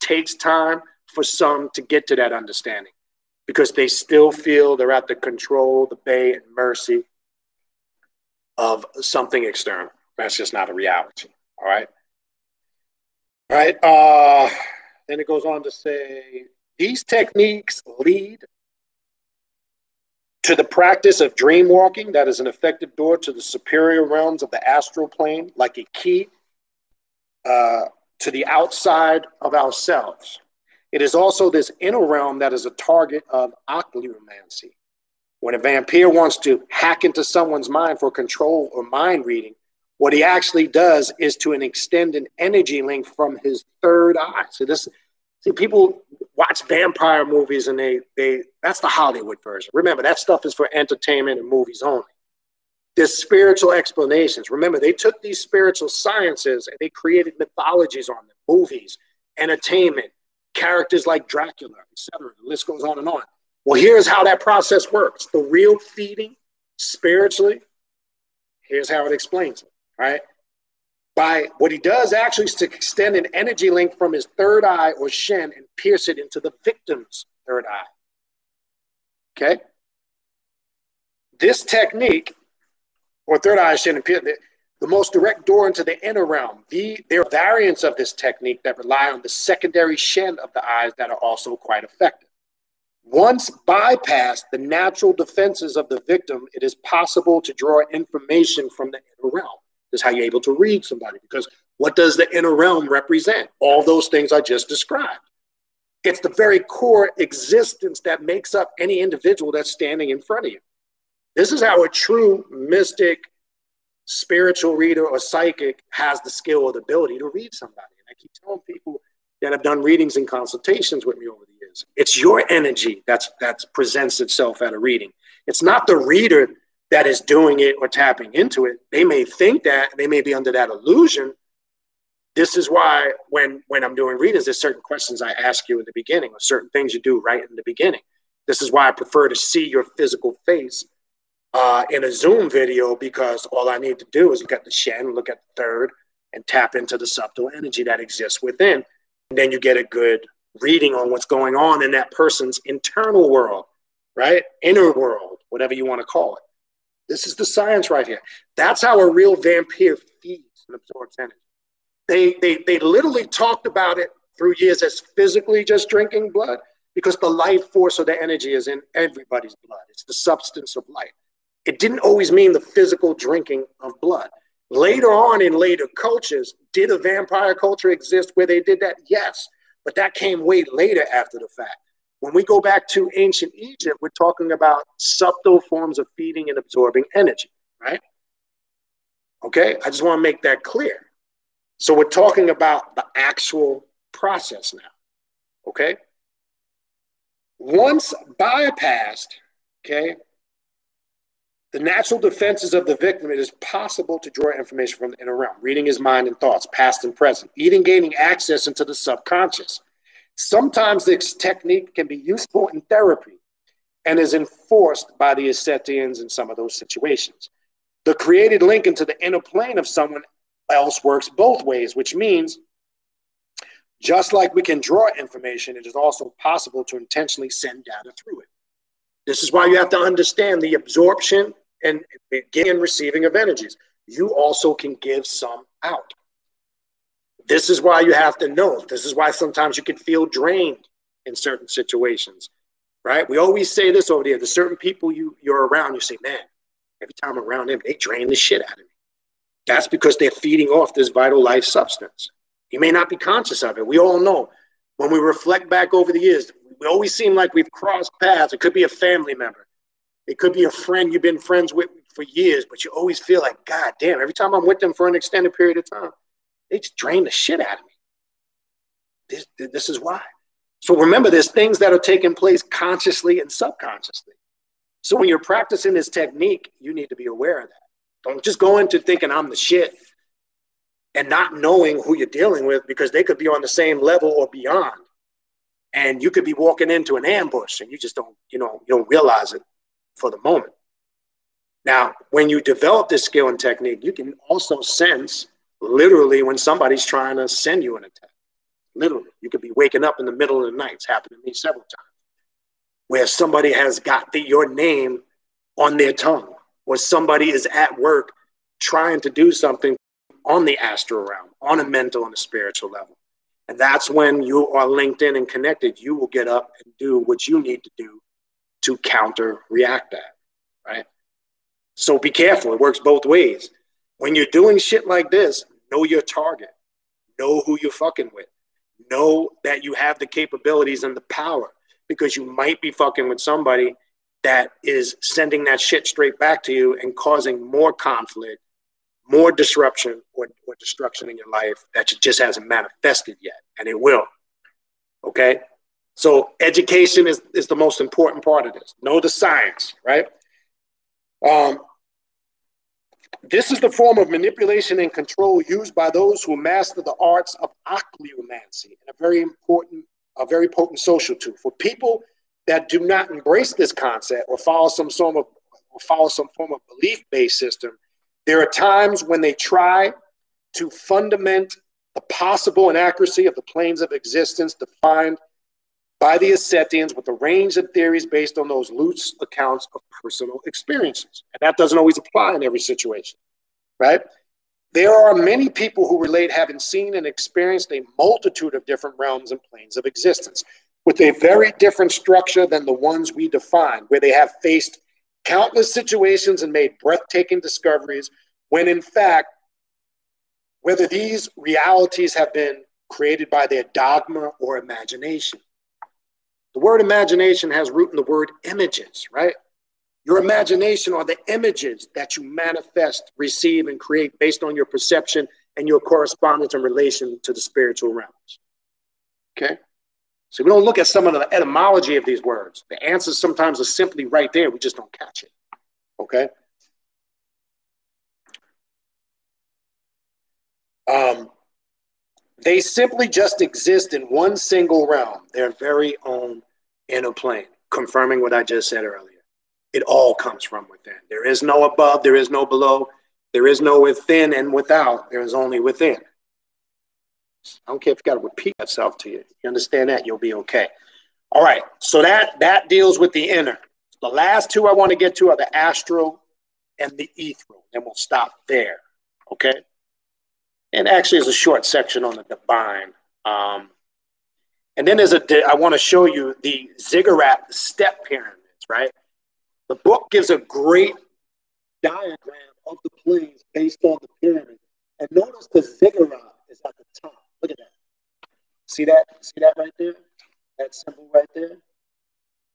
takes time for some to get to that understanding because they still feel they're at the control, the bay, and mercy of something external. That's just not a reality. All right. All right. Then it goes on to say, these techniques lead to the practice of dream walking that is an effective door to the superior realms of the astral plane, like a key to the outside of ourselves. It is also this inner realm that is a target of occlumancy. When a vampire wants to hack into someone's mind for control or mind reading, what he actually does is to extend an energy link from his third eye. So this, see, people watch vampire movies and that's the Hollywood version. Remember, that stuff is for entertainment and movies only. There's spiritual explanations. Remember, they took these spiritual sciences and they created mythologies on them, movies, entertainment, characters like Dracula, etc. The list goes on and on. Well, here's how that process works. The real feeding spiritually, here's how it explains it, right? By what he does actually is to extend an energy link from his third eye or Shen and pierce it into the victim's third eye. Okay? This technique, or third eye Shen and pierce, the most direct door into the inner realm. There are variants of this technique that rely on the secondary Shen of the eyes that are also quite effective. Once bypassed the natural defenses of the victim, it is possible to draw information from the inner realm. This is how you're able to read somebody, because what does the inner realm represent? All those things I just described. It's the very core existence that makes up any individual that's standing in front of you. This is how a true mystic, spiritual reader or psychic has the skill or the ability to read somebody. And I keep telling people that have done readings and consultations with me over the years, it's your energy that presents itself at a reading. It's not the reader that is doing it or tapping into it. They may think that, they may be under that illusion. This is why when I'm doing readings, there's certain questions I ask you in the beginning or certain things you do right in the beginning. This is why I prefer to see your physical face in a Zoom video, because all I need to do is look at the Shen, look at the third, and tap into the subtle energy that exists within. And then you get a good reading on what's going on in that person's internal world, right? Inner world, whatever you want to call it. This is the science right here. That's how a real vampire feeds and absorbs energy. They literally talked about it through years as physically just drinking blood, because the life force or the energy is in everybody's blood. It's the substance of life. It didn't always mean the physical drinking of blood. Later on in later cultures, did a vampire culture exist where they did that? Yes, but that came way later after the fact. When we go back to ancient Egypt, we're talking about subtle forms of feeding and absorbing energy, right? Okay, I just want to make that clear. So we're talking about the actual process now, okay? Once bypassed, okay, the natural defenses of the victim, it is possible to draw information from the inner realm, reading his mind and thoughts, past and present, even gaining access into the subconscious. Sometimes this technique can be useful in therapy and is enforced by the Asetians in some of those situations. The created link into the inner plane of someone else works both ways, which means just like we can draw information, it is also possible to intentionally send data through it. This is why you have to understand the absorption and the giving and receiving of energies. You also can give some out. This is why you have to know. This is why sometimes you can feel drained in certain situations, right? We always say this over there. There's certain people you're around, you say, man, every time I'm around them, they drain the shit out of me. That's because they're feeding off this vital life substance. You may not be conscious of it. We all know. When we reflect back over the years, we always seem like we've crossed paths. It could be a family member. It could be a friend you've been friends with for years, but you always feel like, God damn, every time I'm with them for an extended period of time, they just drain the shit out of me. This is why. So remember, there's things that are taking place consciously and subconsciously. So when you're practicing this technique, you need to be aware of that. Don't just go into thinking I'm the shit and not knowing who you're dealing with, because they could be on the same level or beyond. And you could be walking into an ambush and you just don't, you don't realize it for the moment. Now, when you develop this skill and technique, you can also sense literally when somebody's trying to send you an attack. Literally, you could be waking up in the middle of the night. It's happened to me several times, where somebody has got your name on their tongue, or somebody is at work trying to do something on the astral realm, on a mental and a spiritual level. And that's when you are linked in and connected. You will get up and do what you need to do to counteract that, right? So be careful. It works both ways. When you're doing shit like this, know your target. Know who you're fucking with. Know that you have the capabilities and the power, because you might be fucking with somebody that is sending that shit straight back to you and causing more conflict, more disruption or destruction in your life that just hasn't manifested yet, and it will, okay? So education is the most important part of this. Know the science, right? This is the form of manipulation and control used by those who master the arts of occlumancy, and a very potent social tool. For people that do not embrace this concept or follow some form of belief-based system, there are times when they try to fundament the possible inaccuracy of the planes of existence defined by the Asetians with a range of theories based on those loose accounts of personal experiences. And that doesn't always apply in every situation, right? There are many people who relate having seen and experienced a multitude of different realms and planes of existence with a very different structure than the ones we define, where they have faced countless situations and made breathtaking discoveries, when in fact, whether these realities have been created by their dogma or imagination. The word imagination has root in the word images, right? Your imagination are the images that you manifest, receive, and create based on your perception and your correspondence in relation to the spiritual realms, okay? So we don't look at some of the etymology of these words. The answers sometimes are simply right there. We just don't catch it, okay? They simply just exist in one single realm, their very own inner plane, confirming what I just said earlier. It all comes from within. There is no above, there is no below, there is no within and without, there is only within. I don't care if you got to repeat yourself to you. If you understand that, you'll be okay. All right, so that deals with the inner. The last two I want to get to are the astral and the ethereal, and we'll stop there, okay? And actually, there's a short section on the divine. And then I want to show you the ziggurat step pyramids, right? The book gives a great diagram of the planes based on the pyramid. And notice the ziggurat is at the top. Look at that. See that? See that right there? That symbol right there?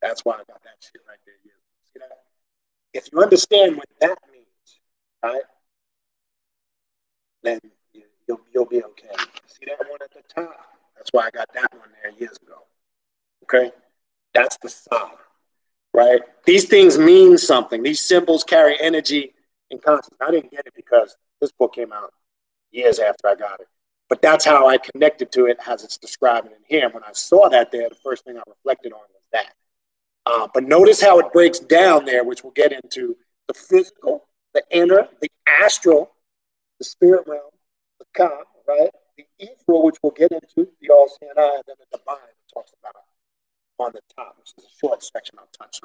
That's why I got that shit right there. Yeah. See that? If you understand what that means, right, then you'll be okay. See that one at the top? That's why I got that one there years ago. Okay? That's the sign, right? These things mean something. These symbols carry energy and consciousness. I didn't get it because this book came out years after I got it. But that's how I connected to it as it's describing in here. And when I saw that there, the first thing I reflected on was that. But notice how it breaks down there, which we'll get into: the physical, the inner, the astral, the spirit realm, the Ka, right? The ethereal, which we'll get into, the all-seeing eye, and then the divine it talks about on the top, which is a short section I'll touch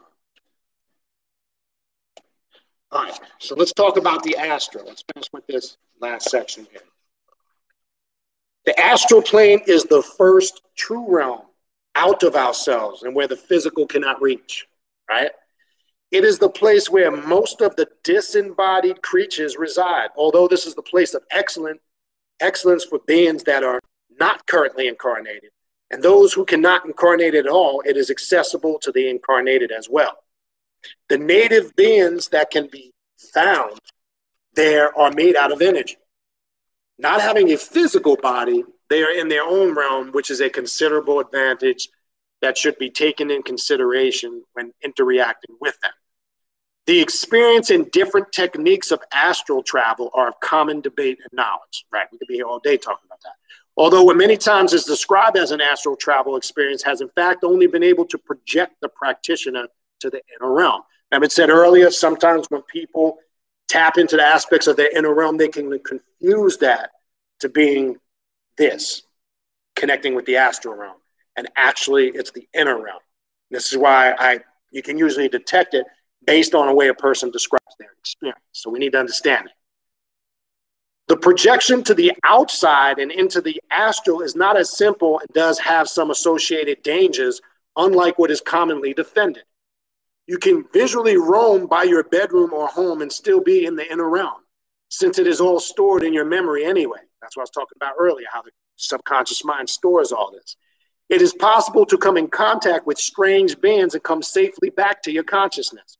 on. All right, so let's talk about the astral. Let's finish with this last section here. The astral plane is the first true realm out of ourselves and where the physical cannot reach, right? It is the place where most of the disembodied creatures reside, although this is the place of excellence for beings that are not currently incarnated. And those who cannot incarnate at all, it is accessible to the incarnated as well. The native beings that can be found there are made out of energy. Not having a physical body, they are in their own realm, which is a considerable advantage that should be taken in consideration when interacting with them. The experience and different techniques of astral travel are of common debate and knowledge, right? We could be here all day talking about that. Although what many times is described as an astral travel experience has in fact only been able to project the practitioner to the inner realm. I've said earlier, sometimes when people tap into the aspects of their inner realm, they can confuse that to being this, connecting with the astral realm. And actually it's the inner realm. This is why you can usually detect it based on a way a person describes their experience. So we need to understand it. The projection to the outside and into the astral is not as simple and does have some associated dangers, unlike what is commonly defended. You can visually roam by your bedroom or home and still be in the inner realm, since it is all stored in your memory anyway. That's what I was talking about earlier, how the subconscious mind stores all this. It is possible to come in contact with strange beings and come safely back to your consciousness.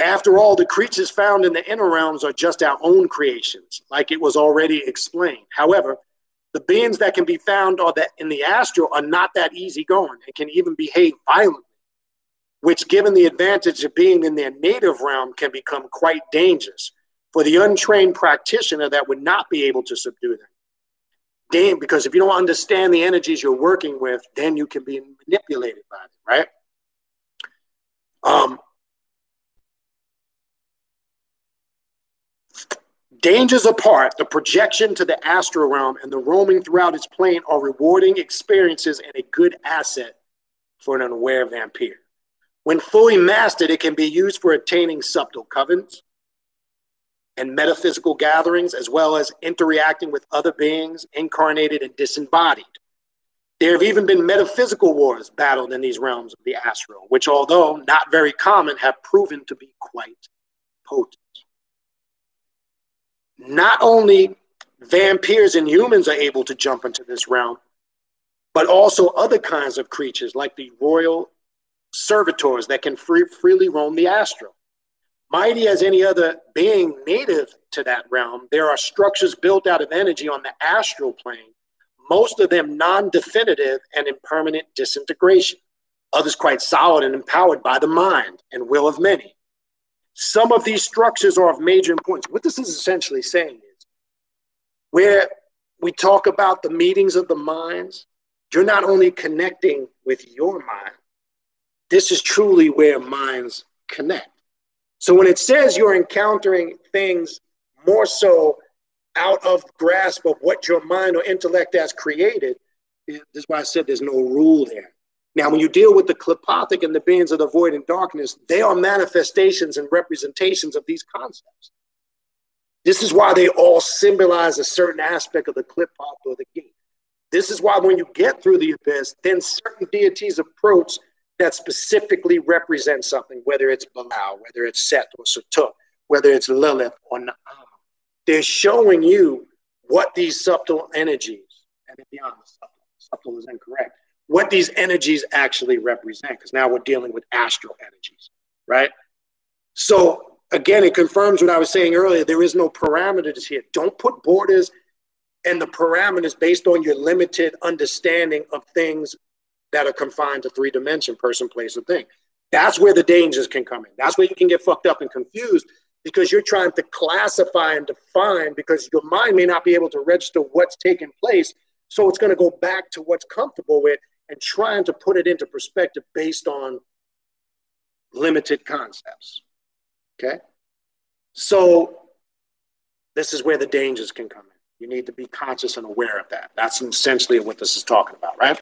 After all, the creatures found in the inner realms are just our own creations, like it was already explained. However, the beings that can be found in the astral are not that easy going and can even behave violently, which, given the advantage of being in their native realm, can become quite dangerous for the untrained practitioner that would not be able to subdue them. Damn, because if you don't understand the energies you're working with, then you can be manipulated by them, right? Dangers apart, the projection to the astral realm and the roaming throughout its plane are rewarding experiences and a good asset for an unaware vampire. When fully mastered, it can be used for attaining subtle covens and metaphysical gatherings, as well as interacting with other beings, incarnated and disembodied. There have even been metaphysical wars battled in these realms of the astral, which, although not very common, have proven to be quite potent. Not only vampires and humans are able to jump into this realm, but also other kinds of creatures like the royal servitors that can freely roam the astral. Mighty as any other being native to that realm, there are structures built out of energy on the astral plane, most of them non-definitive and in permanent disintegration, others quite solid and empowered by the mind and will of many. Some of these structures are of major importance. What this is essentially saying is, where we talk about the meetings of the minds, you're not only connecting with your mind, this is truly where minds connect. So when it says you're encountering things more so out of grasp of what your mind or intellect has created, this is why I said there's no rule there. Now, when you deal with the Qliphoth and the beings of the void and darkness, they are manifestations and representations of these concepts. This is why they all symbolize a certain aspect of the Qliphoth or the gate. This is why when you get through the abyss, then certain deities approach that specifically represent something, whether it's Belau, whether it's Set or Sutut, whether it's Lilith or Na'ama. They're showing you what these subtle energies, and beyond the subtle is incorrect, what these energies actually represent, because now we're dealing with astral energies, right? So again, it confirms what I was saying earlier. There is no parameters here. Don't put borders and the parameters based on your limited understanding of things that are confined to three-dimension, person, place, or thing. That's where the dangers can come in. That's where you can get fucked up and confused, because you're trying to classify and define, because your mind may not be able to register what's taking place. So it's going to go back to what's comfortable with and trying to put it into perspective based on limited concepts, okay? So this is where the dangers can come in. You need to be conscious and aware of that. That's essentially what this is talking about, right?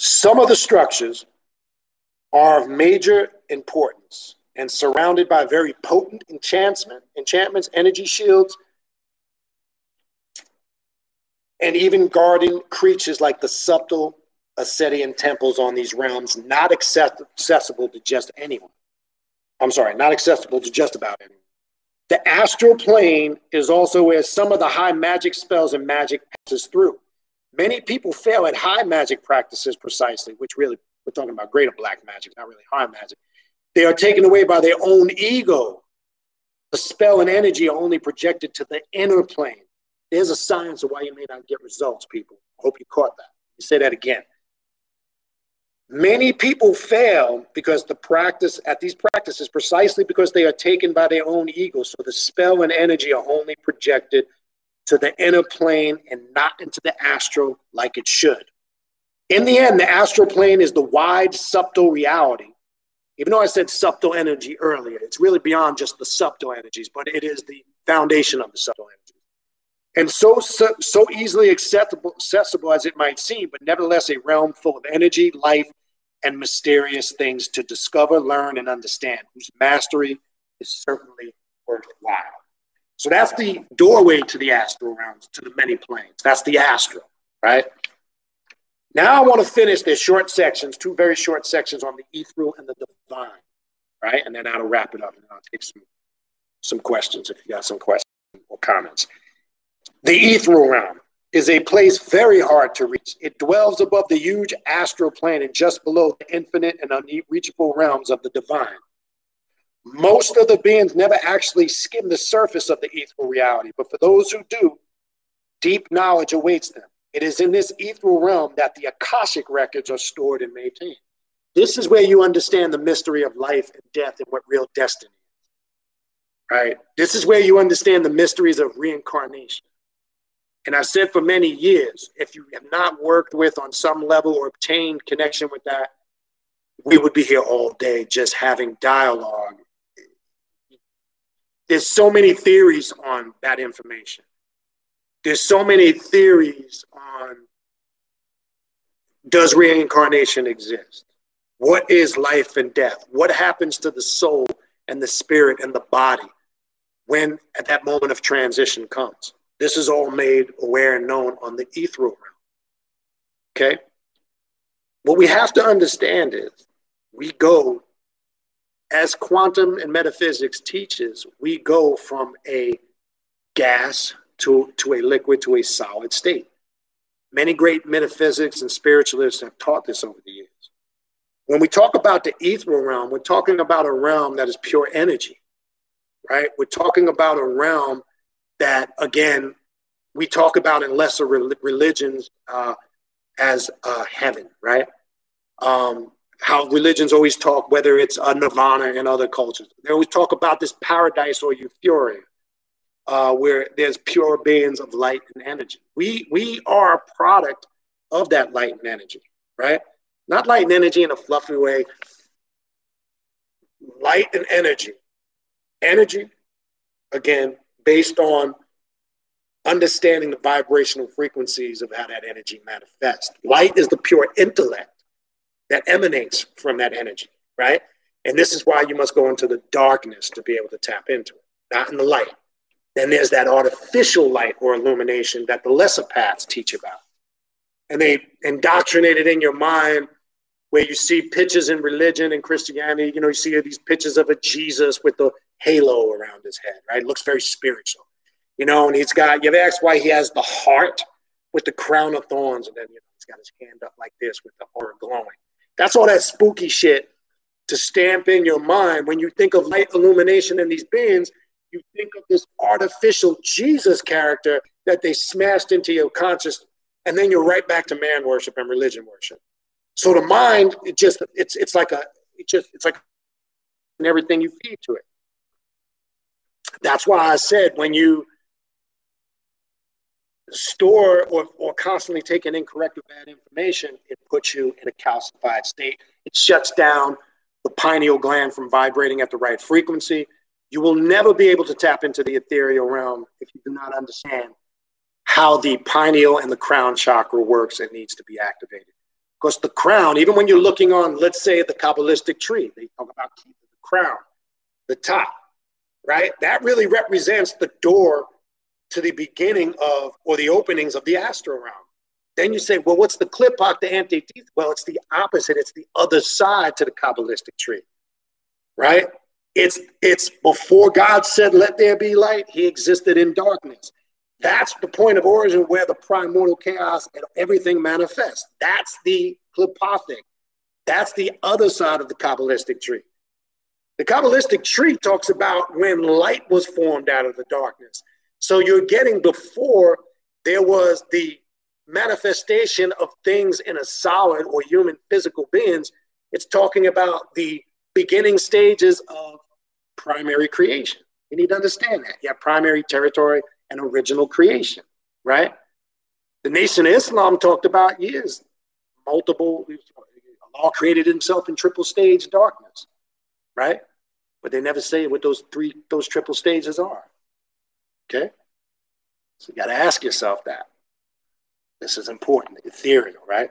Some of the structures are of major importance and surrounded by very potent enchantments, energy shields, and even guarding creatures like the subtle Asetian temples on these realms, not accessible to just anyone. I'm sorry, not accessible to just about anyone. The astral plane is also where some of the high magic spells and magic passes through. Many people fail at high magic practices precisely, which really, we're talking about greater black magic, not really high magic. They are taken away by their own ego. The spell and energy are only projected to the inner plane. There's a science of why you may not get results, people. I hope you caught that. Let me say that again. Many people fail because the practice at these practices precisely because they are taken by their own ego. So the spell and energy are only projected to the inner plane and not into the astral like it should. In the end, the astral plane is the wide, subtle reality. Even though I said subtle energy earlier, it's really beyond just the subtle energies, but it is the foundation of the subtle energy. And so easily accessible as it might seem, but nevertheless a realm full of energy, life, and mysterious things to discover, learn, and understand, whose mastery is certainly worthwhile. So that's the doorway to the astral realms, to the many planes. That's the astral, right? Now I want to finish their short sections, two very short sections on the ethereal and the divine, right? And then I'll wrap it up and I'll take some questions if you got some questions or comments. The ethereal realm is a place very hard to reach. It dwells above the huge astral plane and just below the infinite and unreachable realms of the divine. Most of the beings never actually skim the surface of the ethereal reality, but for those who do, deep knowledge awaits them. It is in this ethereal realm that the Akashic records are stored and maintained. This is where you understand the mystery of life and death and what real destiny is. Right? This is where you understand the mysteries of reincarnation. And I've said for many years, if you have not worked with on some level or obtained connection with that, we would be here all day just having dialogue. There's so many theories on that information. There's so many theories on, does reincarnation exist? What is life and death? What happens to the soul and the spirit and the body when at that moment of transition comes? This is all made aware and known on the ethereal realm, okay? What we have to understand is we go, as quantum and metaphysics teaches, we go from a gas to a liquid to a solid state. Many great metaphysics and spiritualists have taught this over the years. When we talk about the ethereal realm, we're talking about a realm that is pure energy, right? We're talking about a realm that, again, we talk about in lesser religions as heaven, right? How religions always talk, whether it's nirvana in other cultures, they always talk about this paradise or euphoria, where there's pure beings of light and energy. We are a product of that light and energy, right? Not light and energy in a fluffy way. Light and energy. Energy, again, based on understanding the vibrational frequencies of how that energy manifests. Light is the pure intellect that emanates from that energy, right? And this is why you must go into the darkness to be able to tap into it, not in the light. Then there's that artificial light or illumination that the lesser paths teach about. And they indoctrinate it in your mind where you see pictures in religion and Christianity, you know, you see these pictures of a Jesus with the halo around his head, right? It looks very spiritual, you know, and he's got, you've asked why he has the heart with the crown of thorns, and then, you know, he's got his hand up like this with the aura glowing. That's all that spooky shit to stamp in your mind. When you think of light illumination in these beings, you think of this artificial Jesus character that they smashed into your consciousness, and then you're right back to man worship and religion worship. So the mind, it's like and everything you feed to it. That's why I said when you store or constantly take an incorrect or bad information, it puts you in a calcified state. It shuts down the pineal gland from vibrating at the right frequency. You will never be able to tap into the ethereal realm if you do not understand how the pineal and the crown chakra works and needs to be activated. Because the crown, even when you're looking on, let's say, the Kabbalistic tree, they talk about keeping the crown, the top. Right? That really represents the door to the beginning of, or the openings of the astral realm. Then you say, well, what's the Qliphoth, the antithesis? Well, it's the opposite. It's the other side to the Kabbalistic tree, right? It's before God said, let there be light, he existed in darkness. That's the point of origin where the primordial chaos and everything manifests. That's the Qliphoth. That's the other side of the Kabbalistic tree. The Kabbalistic tree talks about when light was formed out of the darkness. So you're getting before there was the manifestation of things in a solid or human physical beings. It's talking about the beginning stages of primary creation. You need to understand that. You have primary, territory, and original creation, right? The Nation of Islam talked about years, multiple, Allah created himself in triple stage darkness, right? But they never say what those triple stages are, okay? So you got to ask yourself that. This is important, ethereal, right?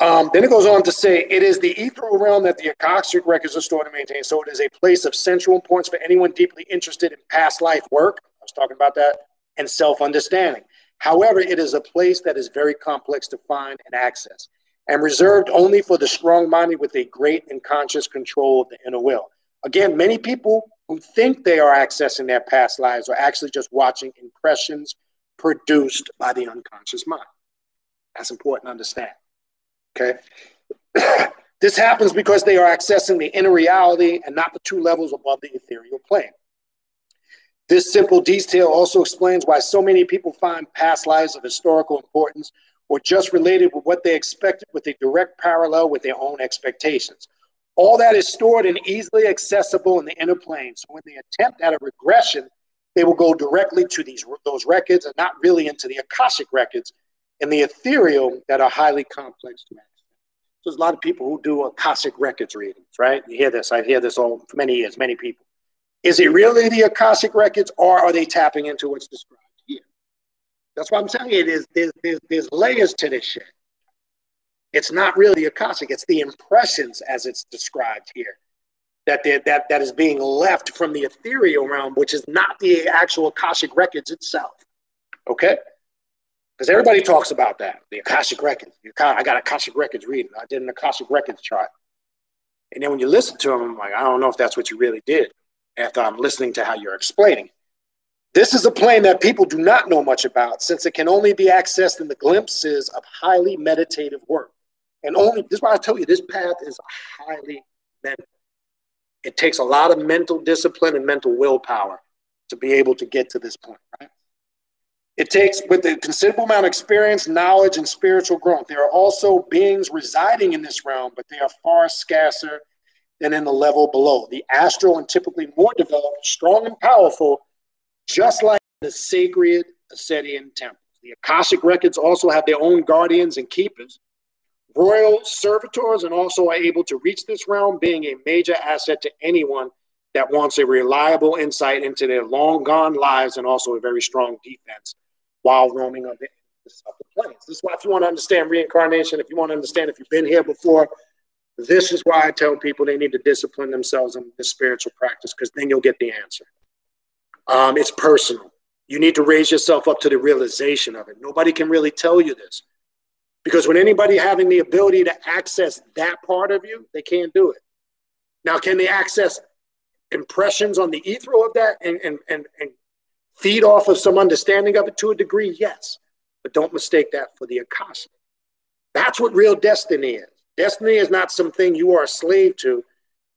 Then it goes on to say, it is the ethereal realm that the Akashic Records are stored and maintained. So it is a place of sensual importance for anyone deeply interested in past life work. I was talking about that. And self-understanding. However, it is a place that is very complex to find and access, and reserved only for the strong-minded with a great and conscious control of the inner will. Again, many people who think they are accessing their past lives are actually just watching impressions produced by the unconscious mind. That's important to understand. Okay. This happens because they are accessing the inner reality and not the two levels above the ethereal plane. This simple detail also explains why so many people find past lives of historical importance or just related with what they expected, with a direct parallel with their own expectations. All that is stored and easily accessible in the inner plane. So when they attempt at a regression, they will go directly to those records and not really into the Akashic records and the ethereal that are highly complex to access. So there's a lot of people who do Akashic records readings, right? You hear this. I hear this all for many years, many people. Is it really the Akashic records, or are they tapping into what's described here? That's why I'm saying it is. There's layers to this shit. It's not really Akashic. It's the impressions as it's described here that is being left from the ethereal realm, which is not the actual Akashic records itself. Okay? Because everybody talks about that, the Akashic records. I got Akashic records reading. I did an Akashic records chart. And then when you listen to them, I'm like, I don't know if that's what you really did after I'm listening to how you're explaining it. This is a plane that people do not know much about, since it can only be accessed in the glimpses of highly meditative work. And only, this is why I tell you, this path is highly mental. It takes a lot of mental discipline and mental willpower to be able to get to this point, right? It takes, with a considerable amount of experience, knowledge, and spiritual growth. There are also beings residing in this realm, but they are far scarcer than in the level below. The astral, and typically more developed, strong and powerful, just like the sacred Asetian temples. The Akashic records also have their own guardians and keepers, royal servitors, and also are able to reach this realm, being a major asset to anyone that wants a reliable insight into their long-gone lives, and also a very strong defense while roaming on the upper planes. This is why, if you want to understand reincarnation, if you want to understand if you've been here before, this is why I tell people they need to discipline themselves in the spiritual practice, because then you'll get the answer. It's personal. You need to raise yourself up to the realization of it. Nobody can really tell you this, because when anybody having the ability to access that part of you, they can't do it. Now, can they access impressions on the ethereal of that and feed off of some understanding of it to a degree? Yes, but don't mistake that for the Akashic. That's what real destiny is. Destiny is not something you are a slave to.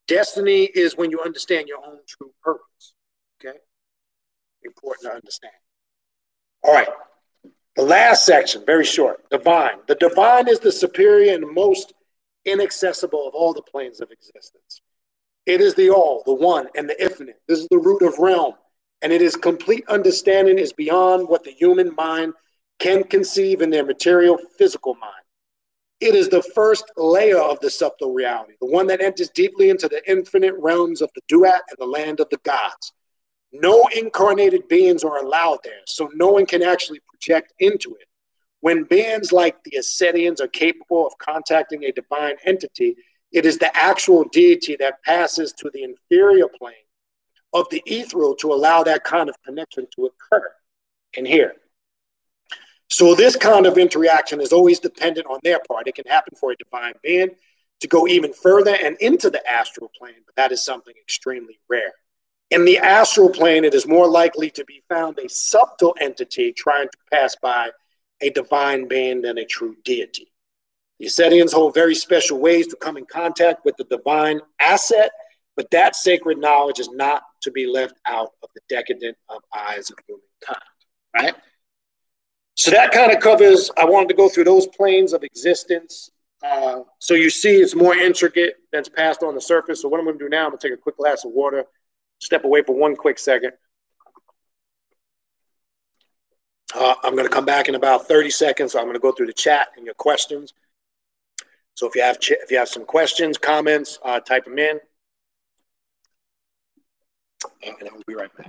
Destiny is when you understand your own true purpose, okay? Important to understand. All right, the last section, very short, divine. The divine is the superior and most inaccessible of all the planes of existence. It is the all, the one, and the infinite. This is the root of realm, and it is complete understanding is beyond what the human mind can conceive in their material physical mind. It is the first layer of the subtle reality, the one that enters deeply into the infinite realms of the duat and the land of the gods. No incarnated beings are allowed there, so no one can actually project into it. When beings like the Asetians are capable of contacting a divine entity, it is the actual deity that passes to the inferior plane of the ethereal to allow that kind of connection to occur in here. So this kind of interaction is always dependent on their part. It can happen for a divine being to go even further and into the astral plane, but that is something extremely rare. In the astral plane, it is more likely to be found a subtle entity trying to pass by a divine being than a true deity. The Asetians hold very special ways to come in contact with the divine Aset, but that sacred knowledge is not to be left out of the decadent of eyes of humankind, right? So that kind of covers, I wanted to go through those planes of existence. So you see it's more intricate than it's passed on the surface. So what I'm going to do now, I'm going to take a quick glass of water, step away for one quick second. I'm going to come back in about 30 seconds. So I'm going to go through the chat and your questions. So if you have some questions, comments, type them in. And I will be right back.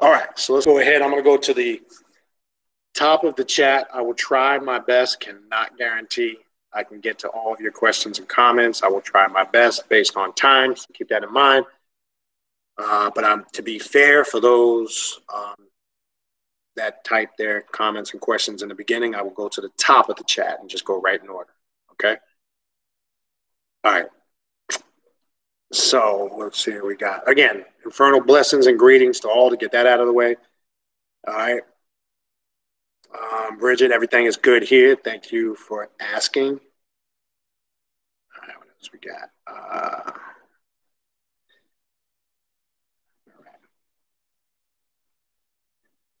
All right, so let's go ahead. I'm going to go to the top of the chat. I will try my best. Cannot guarantee I can get to all of your questions and comments. I will try my best based on time, so keep that in mind. But to be fair, for those that type their comments and questions in the beginning, I will go to the top of the chat and just go right in order, okay? All right. So let's see what we got. Again, infernal blessings and greetings to all, to get that out of the way. All right. Bridget, everything is good here. Thank you for asking. All right, what else we got?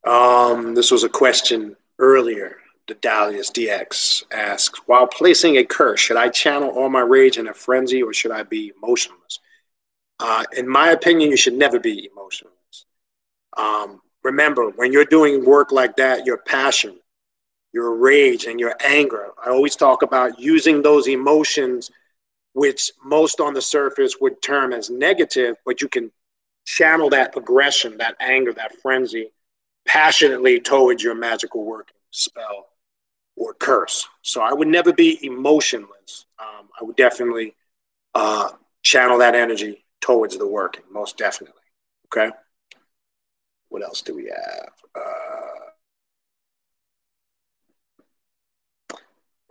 All right. This was a question earlier. The Dahlia's DX asks, while placing a curse, should I channel all my rage in a frenzy, or should I be emotionless? In my opinion, you should never be emotionless. Remember, when you're doing work like that, your passion, your rage, and your anger, I always talk about using those emotions, which most on the surface would term as negative, but you can channel that aggression, that anger, that frenzy passionately towards your magical work, spell, or curse. So I would never be emotionless. I would definitely channel that energy towards the working, most definitely. Okay. What else do we have?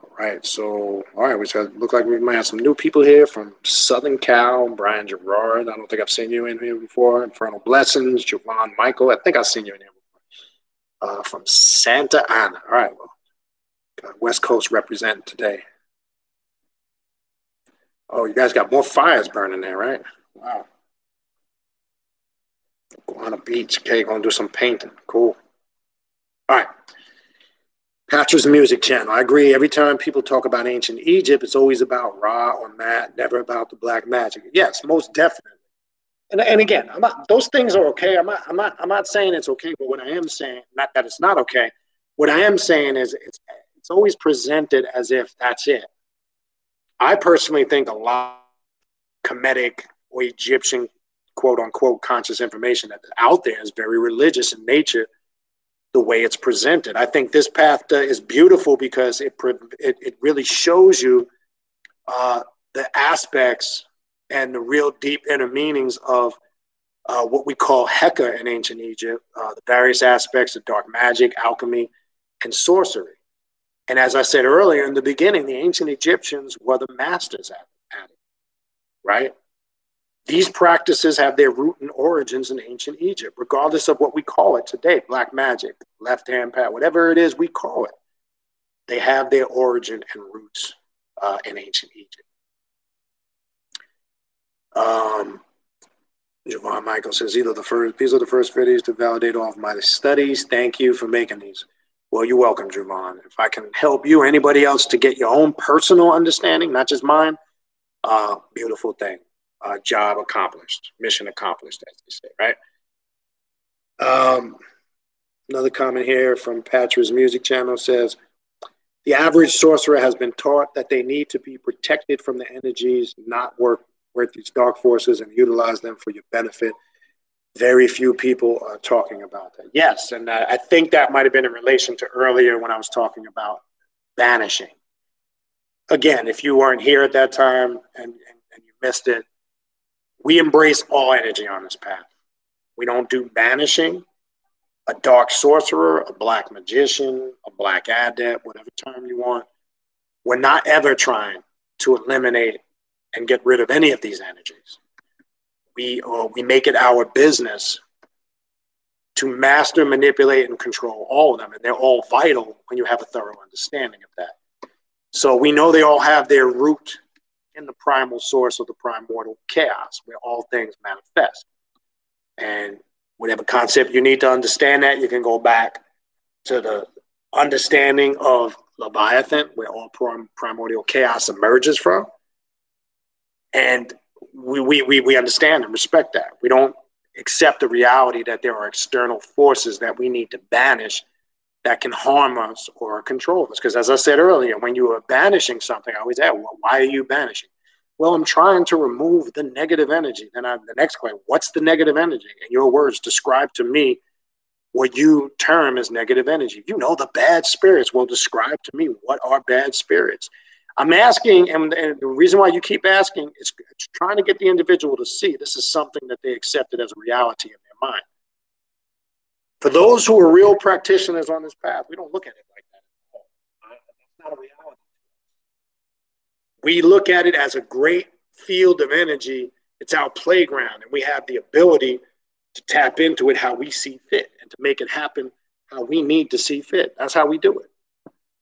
All right. So, all right. We look like we might have some new people here from Southern Cal, Brian Gerard. I don't think I've seen you in here before. Infernal Blessings, Javon Michael. I think I've seen you in here before. From Santa Ana. All right. Well, got West Coast representing today. Oh, you guys got more fires burning there, right? Wow. Guana Beach. Okay, gonna do some painting. Cool. All right. Patra's Music Channel. I agree. Every time people talk about ancient Egypt, it's always about Ra or Mat, never about the black magic. Yes, most definitely. And again, I'm not, those things are okay. I'm not saying it's okay, but what I am saying, not that it's not okay, what I am saying is it's always presented as if that's it. I personally think a lot of Kemetic or Egyptian, quote unquote, conscious information that's out there is very religious in nature, the way it's presented. I think this path is beautiful because it really shows you the aspects and the real deep inner meanings of what we call Heka in ancient Egypt, the various aspects of dark magic, alchemy, and sorcery. And as I said earlier in the beginning, the ancient Egyptians were the masters at it, right? These practices have their root and origins in ancient Egypt, regardless of what we call it today, black magic, left-hand path, whatever it is we call it. They have their origin and roots in ancient Egypt. Javon Michael says, these are the first videos to validate all of my studies. Thank you for making these. Well, you're welcome, Javon. If I can help you, anybody else, to get your own personal understanding, not just mine, beautiful thing. Job accomplished, mission accomplished, as they say, right? Another comment here from Patra's Music Channel says, the average sorcerer has been taught that they need to be protected from the energies, not work these dark forces and utilize them for your benefit. Very few people are talking about that. Yes, and I think that might have been in relation to earlier when I was talking about banishing. Again, if you weren't here at that time and you missed it, we embrace all energy on this path. We don't do banishing. A dark sorcerer, a black magician, a black adept, whatever term you want. We're not ever trying to eliminate and get rid of any of these energies. We make it our business to master, manipulate, and control all of them. And they're all vital when you have a thorough understanding of that. So we know they all have their root in the primal source of the primordial chaos, where all things manifest. And whatever concept you need to understand that, you can go back to the understanding of Leviathan, where all primordial chaos emerges from. And we understand and respect that. We don't accept the reality that there are external forces that we need to banish that can harm us or control us. Because as I said earlier, when you are banishing something, I always ask, well, why are you banishing? Well, I'm trying to remove the negative energy. Then the next question, what's the negative energy? In your words, describe to me what you term as negative energy. You know, the bad spirits. Well, describe to me what are bad spirits. I'm asking, and the reason why you keep asking is trying to get the individual to see this is something that they accepted as a reality in their mind. For those who are real practitioners on this path, we don't look at it like that at all. That's not a reality. We look at it as a great field of energy. It's our playground, and we have the ability to tap into it how we see fit and to make it happen how we need to see fit. That's how we do it,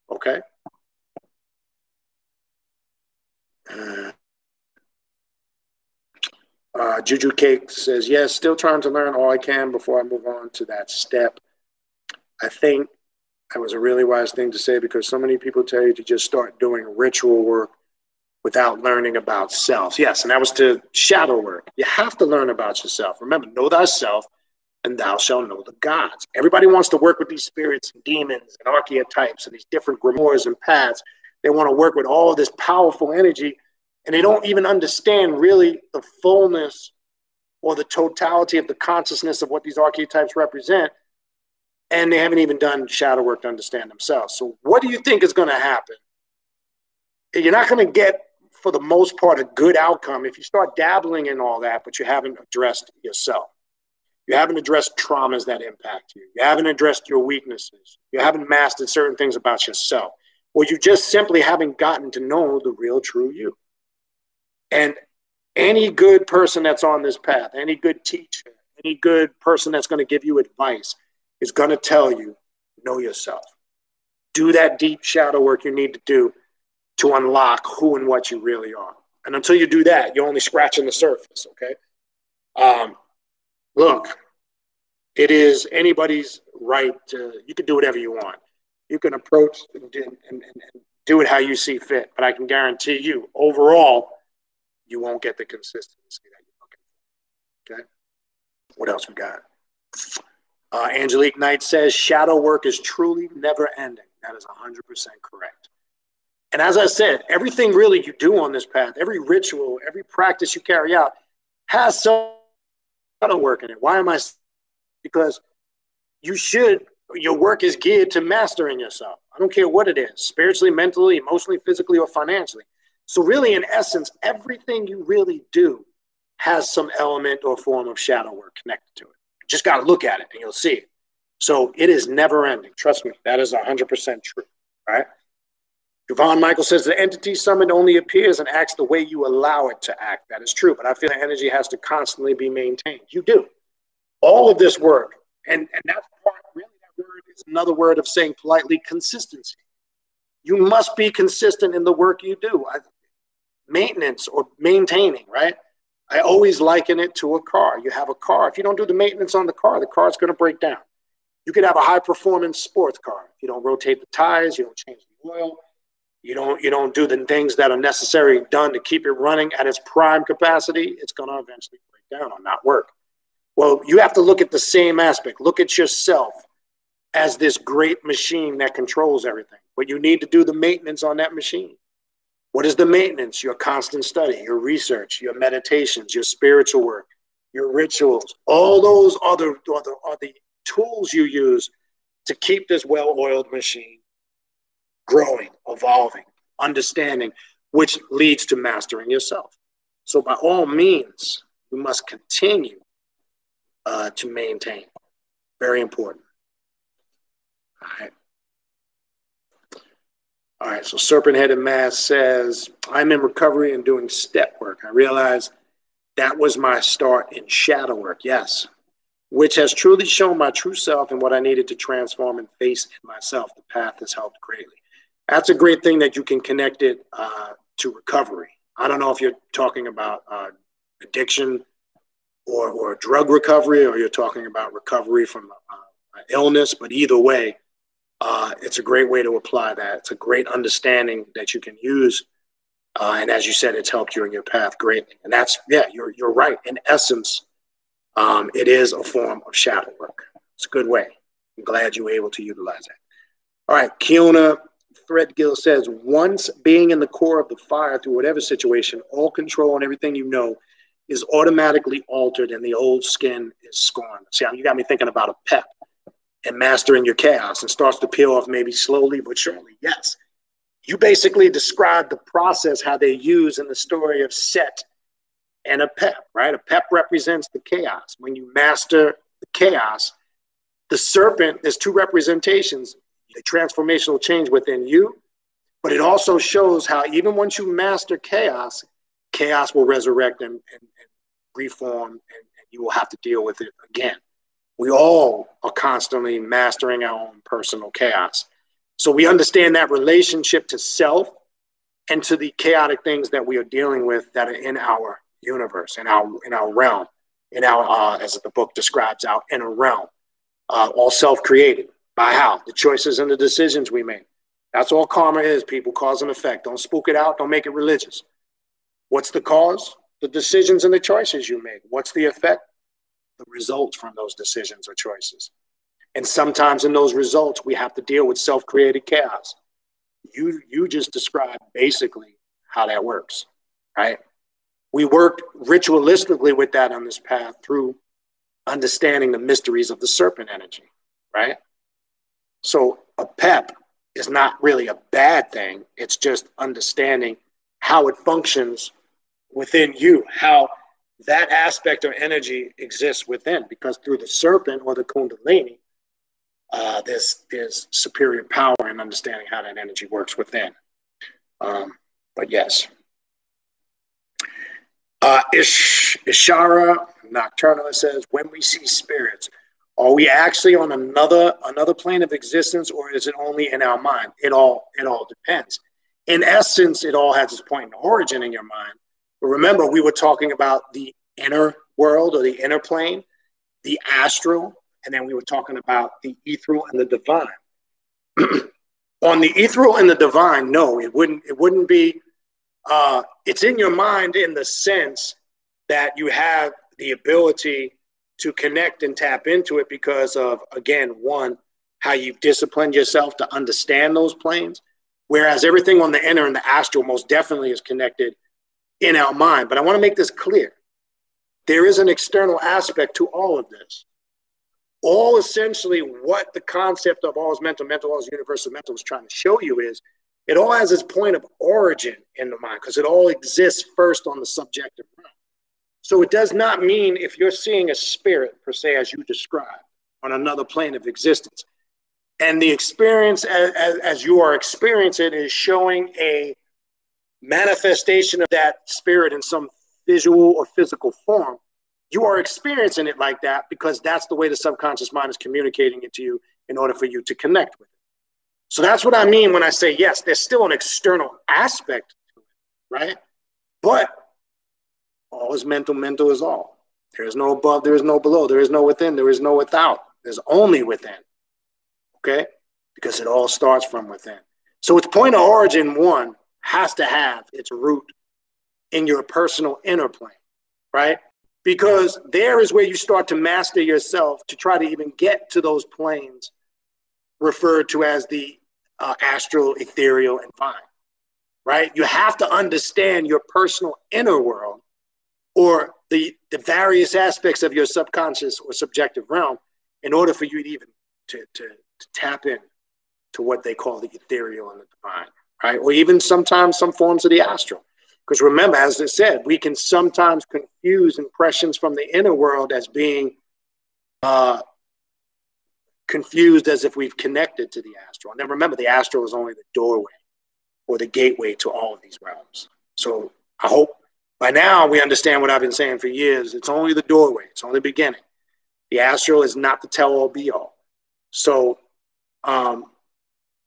okay? Juju Cake says, yes, still trying to learn all I can before I move on to that step. I think that was a really wise thing to say because so many people tell you to just start doing ritual work without learning about self. Yes, and that was to shadow work. You have to learn about yourself. Remember, know thyself and thou shalt know the gods. Everybody wants to work with these spirits and demons and archetypes and these different grimoires and paths. They want to work with all this powerful energy, and they don't even understand really the fullness or the totality of the consciousness of what these archetypes represent. And they haven't even done shadow work to understand themselves. So what do you think is going to happen? You're not going to get, for the most part, a good outcome if you start dabbling in all that, but you haven't addressed yourself. You haven't addressed traumas that impact you. You haven't addressed your weaknesses. You haven't mastered certain things about yourself. Or you just simply haven't gotten to know the real true you. And any good person that's on this path, any good teacher, any good person that's going to give you advice is going to tell you, know yourself. Do that deep shadow work you need to do to unlock who and what you really are. And until you do that, you're only scratching the surface, okay? Look, it is anybody's right to, you can do whatever you want. You can approach and do it how you see fit, but I can guarantee you, overall, you won't get the consistency that you're looking for. Okay? What else we got? Angelique Knight says, shadow work is truly never ending. That is 100% correct. And as I said, everything really you do on this path, every ritual, every practice you carry out has some shadow work in it. Why am I saying that? Because you should. Your work is geared to mastering yourself. I don't care what it is, spiritually, mentally, emotionally, physically, or financially. So really, in essence, everything you really do has some element or form of shadow work connected to it. You just got to look at it and you'll see it. So it is never ending. Trust me, that is 100% true. All right. Yvonne Michael says the entity summoned only appears and acts the way you allow it to act. That is true, but I feel that energy has to constantly be maintained. You do. All of this work, and that's part, really, that word is another word of saying politely consistency. You must be consistent in the work you do. Maintenance or maintaining, right? I always liken it to a car. You have a car. If you don't do the maintenance on the car's going to break down. You could have a high-performance sports car. If you don't rotate the tires, you don't change the oil, you don't do the things that are necessarily done to keep it running at its prime capacity, it's going to eventually break down or not work. Well, you have to look at the same aspect. Look at yourself as this great machine that controls everything. But you need to do the maintenance on that machine. What is the maintenance? Your constant study, your research, your meditations, your spiritual work, your rituals. All those are the tools you use to keep this well-oiled machine growing, evolving, understanding, which leads to mastering yourself. So by all means, you must continue to maintain. Very important. All right. All right, so Serpent Headed Mass says, I'm in recovery and doing step work. I realize that was my start in shadow work, yes, which has truly shown my true self and what I needed to transform and face in myself. The path has helped greatly. That's a great thing that you can connect it to recovery. I don't know if you're talking about addiction or drug recovery, or you're talking about recovery from an illness, but either way, it's a great way to apply that. It's a great understanding that you can use. And as you said, it's helped you in your path greatly. And that's, yeah, you're right. In essence, it is a form of shadow work. It's a good way. I'm glad you were able to utilize that. All right, Keona Threadgill says, once being in the core of the fire through whatever situation, all control and everything you know is automatically altered and the old skin is scorned. See, you got me thinking about a pep and mastering your chaos, and starts to peel off maybe slowly but surely. Yes. You basically described the process, how they use in the story of Set and Apep, right? Apep represents the chaos. When you master the chaos, the serpent, there's two representations, the transformational change within you, but it also shows how even once you master chaos, chaos will resurrect and reform, and you will have to deal with it again. We all are constantly mastering our own personal chaos. So we understand that relationship to self and to the chaotic things that we are dealing with that are in our universe, in our realm, in our as the book describes, our inner realm, all self-created by how the choices and the decisions we make. That's all karma is, people. Cause and effect. Don't spook it out. Don't make it religious. What's the cause? The decisions and the choices you make. What's the effect? The results from those decisions or choices. And sometimes in those results, we have to deal with self-created chaos. You just described basically how that works, right? We worked ritualistically with that on this path through understanding the mysteries of the serpent energy, right? So a pep is not really a bad thing. It's just understanding how it functions within you, how that aspect of energy exists within, because through the serpent or the Kundalini, there's superior power in understanding how that energy works within. But yes. Ishara Nocturnalist says, when we see spirits, are we actually on another plane of existence, or is it only in our mind? It all depends. In essence, it all has its point and origin in your mind. But remember, we were talking about the inner world or the inner plane, the astral, and then we were talking about the ethereal and the divine. On the ethereal and the divine, no, it wouldn't be. It's in your mind in the sense that you have the ability to connect and tap into it because of, again, one, how you've disciplined yourself to understand those planes, whereas everything on the inner and the astral most definitely is connected in our mind. But I want to make this clear. There is an external aspect to all of this. All essentially what the concept of all is mental, mental all is universal, mental is trying to show you is It all has its point of origin in the mind because it all exists first on the subjective realm. So it does not mean if you're seeing a spirit, per se, as you described, on another plane of existence, and the experience as you are experiencing it is showing a manifestation of that spirit in some visual or physical form, you are experiencing it like that because that's the way the subconscious mind is communicating it to you in order for you to connect with it. So that's what I mean when I say, yes, there's still an external aspect to it, right? But all is mental, mental is all. There is no above, there is no below, there is no within, there is no without. There's only within, okay? Because it all starts from within. So its point of origin, one, has to have its root in your personal inner plane, right? Because there is where you start to master yourself to try to even get to those planes referred to as the astral, ethereal, and divine, right? You have to understand your personal inner world or the various aspects of your subconscious or subjective realm in order for you to even to tap in to what they call the ethereal and the divine, right? Or even sometimes some forms of the astral. Because remember, as I said, we can sometimes confuse impressions from the inner world as being confused as if we've connected to the astral. And then remember, the astral is only the doorway or the gateway to all of these realms. So I hope by now we understand what I've been saying for years. It's only the doorway. It's only the beginning. The astral is not the tell-all, be-all. So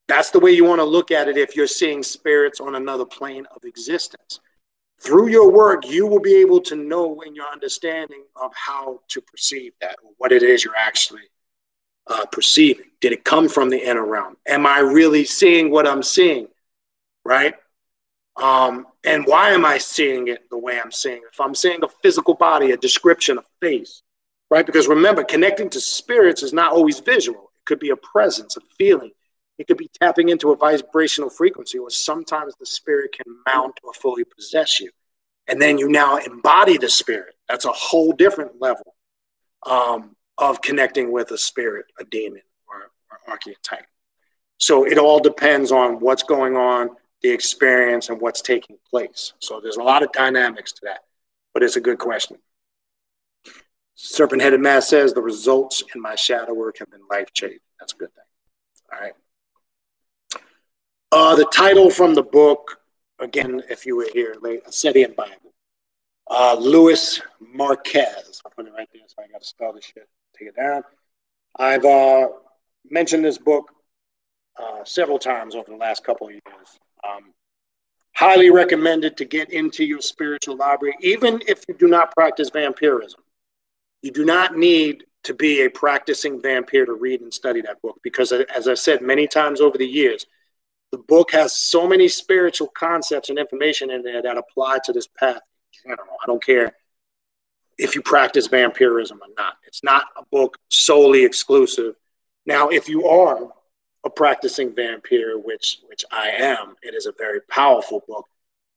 that's the way you want to look at it if you're seeing spirits on another plane of existence. Through your work, you will be able to know in your understanding of how to perceive that, or what it is you're actually perceiving. Did it come from the inner realm? Am I really seeing what I'm seeing, right? And why am I seeing it the way I'm seeing it? If I'm seeing a physical body, a description, a face, right? Because remember, connecting to spirits is not always visual. It could be a presence, a feeling. It could be tapping into a vibrational frequency, or sometimes the spirit can mount or fully possess you. And then you now embody the spirit. That's a whole different level of connecting with a spirit, a demon, or archetype. So it all depends on what's going on, the experience, and what's taking place. So there's a lot of dynamics to that, but it's a good question. Serpent-Headed Matt says, the results in my shadow work have been life-changing. That's a good thing. All right. The title from the book, again, if you were here late, Asetian Bible. Luis Marques. I'll put it right there, so I got to spell this shit. Take it down. I've mentioned this book several times over the last couple of years. Highly recommended to get into your spiritual library, even if you do not practice vampirism. You do not need to be a practicing vampire to read and study that book because, as I've said many times over the years, the book has so many spiritual concepts and information in there that apply to this path in general. I don't care if you practice vampirism or not. It's not a book solely exclusive. Now, if you are a practicing vampire, which I am, it is a very powerful book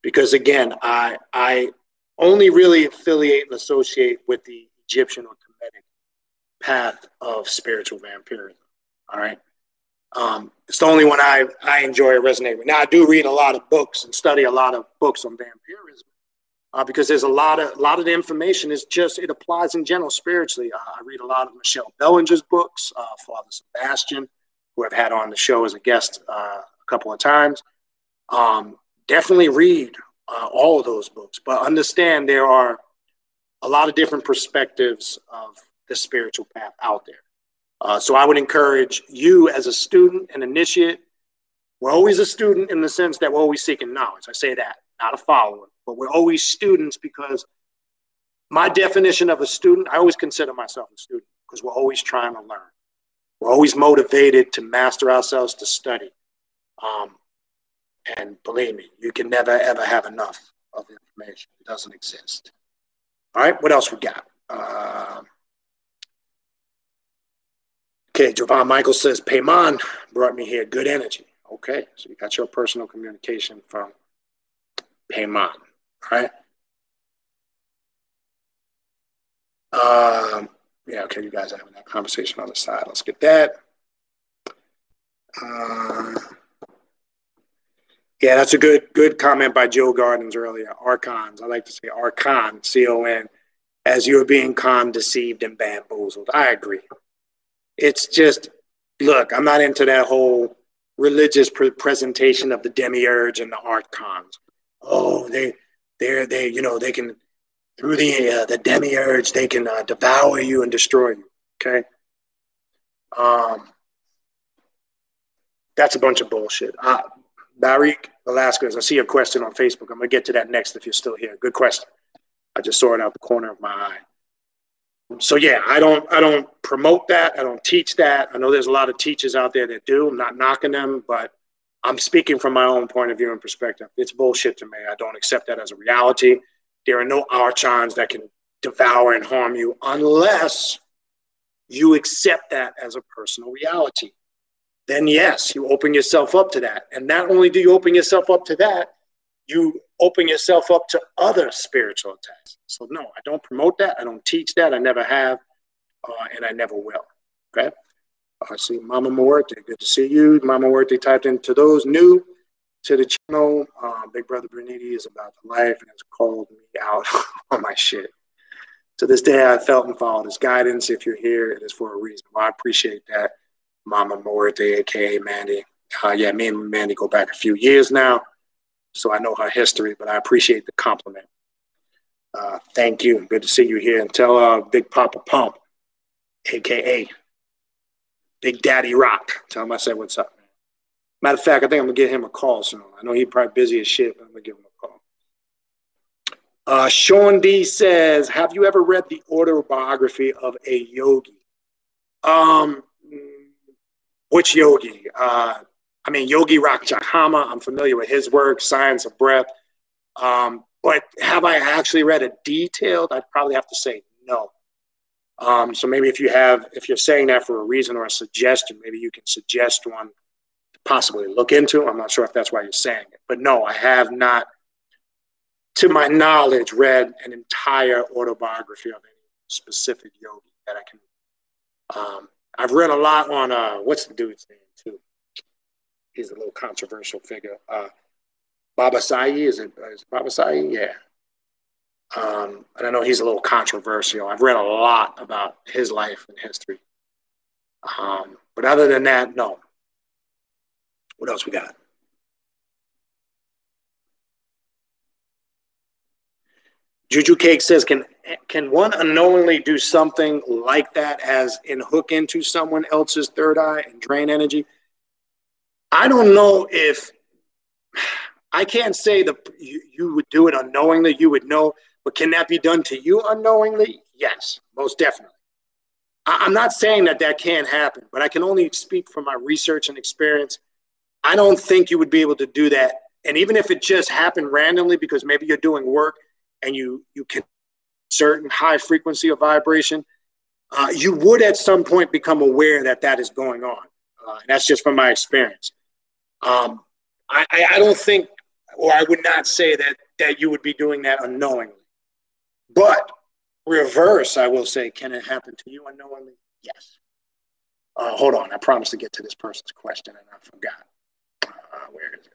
because, again, I only really affiliate and associate with the Egyptian or Kemetic path of spiritual vampirism, all right? It's the only one I enjoy or resonate with. Now, I do read a lot of books and study a lot of books on vampirism because there's a lot of the information is just, it applies in general spiritually. I read a lot of Michelle Bellinger's books, Father Sebastian, who I've had on the show as a guest a couple of times. Definitely read all of those books, but understand there are a lot of different perspectives of the spiritual path out there. So I would encourage you as a student and initiate. We're always a student in the sense that we're always seeking knowledge. I say that, not a follower, but we're always students because my definition of a student, I always consider myself a student because we're always trying to learn. We're always motivated to master ourselves to study. And believe me, you can never, ever have enough of information. It doesn't exist. All right, what else we got? Okay, Javon Michael says, Payman brought me here, good energy. Okay, so you got your personal communication from Payman, all right? Yeah, okay, you guys are having that conversation on the side. Let's get that. Yeah, that's a good comment by Joe Gardens earlier. Archons. I like to say Archon, C-O-N, as you're being calm, deceived, and bamboozled. I agree. It's just, look, I'm not into that whole religious presentation of the Demiurge and the Archons. Oh, they you know, they can, through the Demiurge, they can devour you and destroy you, okay? That's a bunch of bullshit. Barik Velasquez, I see a question on Facebook. I'm going to get to that next if you're still here. Good question. I just saw it out the corner of my eye. So, yeah, I don't promote that. I don't teach that. I know there's a lot of teachers out there that do. I'm not knocking them, but I'm speaking from my own point of view and perspective. It's bullshit to me. I don't accept that as a reality. There are no Archons that can devour and harm you unless you accept that as a personal reality. Then yes, you open yourself up to that. And not only do you open yourself up to that, you open yourself up to other spiritual attacks. So no, I don't promote that. I don't teach that. I never have, and I never will, okay? I see Mama Muerte, good to see you. Mama Muerte typed in, to those new to the channel, Big Brother Baniti is about the life and has called me out on my shit. To this day, I felt and followed his guidance. If you're here, it is for a reason. Well, I appreciate that. Mama Muerte, a.k.a. Mandy. Yeah, me and Mandy go back a few years now, so I know her history, but I appreciate the compliment. Thank you. Good to see you here. And tell Big Papa Pump, a.k.a. Big Daddy Rock. Tell him I said what's up, man. Matter of fact, I think I'm going to give him a call soon. I know he's probably busy as shit, but I'm going to give him a call. Sean D. says, have you ever read the autobiography of a yogi? Which yogi? I mean, Yogi Rakshahama. I'm familiar with his work, Science of Breath. But have I actually read a detailed? I'd probably have to say no. So maybe if you have, if you're saying that for a reason or a suggestion, maybe you can suggest one to possibly look into. I'm not sure if that's why you're saying it. But no, I have not, to my knowledge, read an entire autobiography of any specific yogi that I can. I've read a lot on, what's the dude's name, too? He's a little controversial figure. Baba Sai, is it Baba Sai? Yeah. And I know he's a little controversial. I've read a lot about his life and history. But other than that, no. What else we got? Juju Cake says, can one unknowingly do something like that, as in hook into someone else's third eye and drain energy? I don't know if, I can't say that you would do it unknowingly, you would know, but can that be done to you unknowingly? Yes, most definitely. I'm not saying that that can't happen, but I can only speak from my research and experience. I don't think you would be able to do that. And even if it just happened randomly, because maybe you're doing work and you can certain high frequency of vibration, you would at some point become aware that that is going on. And that's just from my experience. I don't think, or I would not say that you would be doing that unknowingly. But reverse, I will say, can it happen to you unknowingly? Yes. Hold on, I promised to get to this person's question and I forgot. Where is it?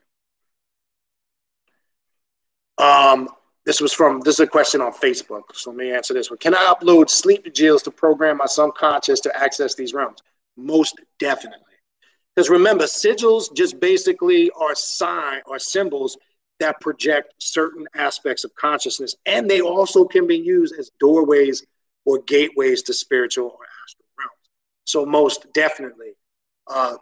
This is a question on Facebook, so let me answer this one. Can I upload sleep deals to program my subconscious to access these realms? Most definitely. Because remember, sigils just basically are signs or symbols that project certain aspects of consciousness, and they also can be used as doorways or gateways to spiritual or astral realms. So most definitely.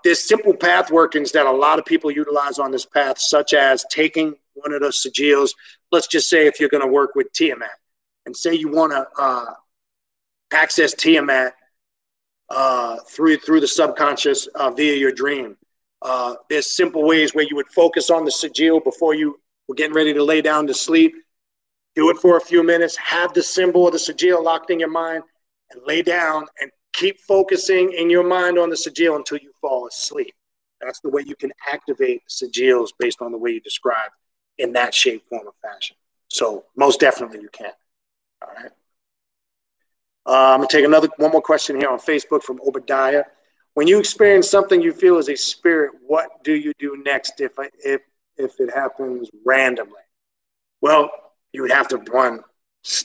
There's simple path workings that a lot of people utilize on this path, such as taking one of those sigils. Let's just say if you're going to work with Tiamat, and say you want to access Tiamat through the subconscious via your dream. There's simple ways where you would focus on the sigil before you were getting ready to lay down to sleep. Do it for a few minutes. Have the symbol of the sigil locked in your mind and lay down and keep focusing in your mind on the sigil until you fall asleep. That's the way you can activate sigils based on the way you describe in that shape, form, or fashion. So most definitely you can. All right. I'm going to take one more question here on Facebook from Obadiah. When you experience something you feel is a spirit, what do you do next? If if it happens randomly? Well, you would have to, one,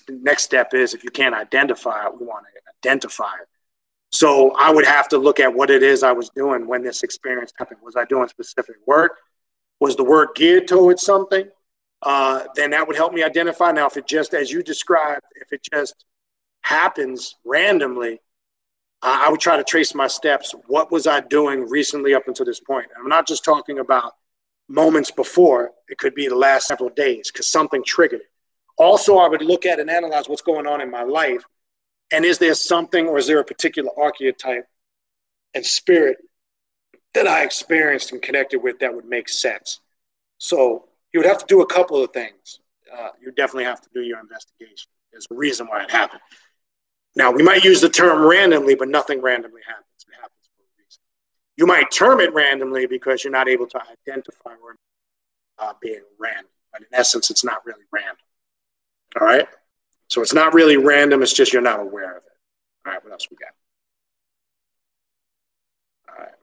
next step is if you can't identify it, we want to identify it. So I would have to look at what it is I was doing when this experience happened. Was I doing specific work? Was the work geared towards something? Then that would help me identify. Now, if it just, as you described, if it just happens randomly, I would try to trace my steps. What was I doing recently up until this point? And I'm not just talking about moments before. It could be the last several days because something triggered it. Also, I would look at and analyze what's going on in my life. And is there something, or is there a particular archetype and spirit that I experienced and connected with that would make sense? So you would have to do a couple of things. You definitely have to do your investigation. There's a reason why it happened. Now, we might use the term randomly, but nothing randomly happens. It happens for a reason. You might term it randomly because you're not able to identify or being random. But in essence, it's not really random. All right? So it's not really random. It's just you're not aware of it. All right, what else we got? All right.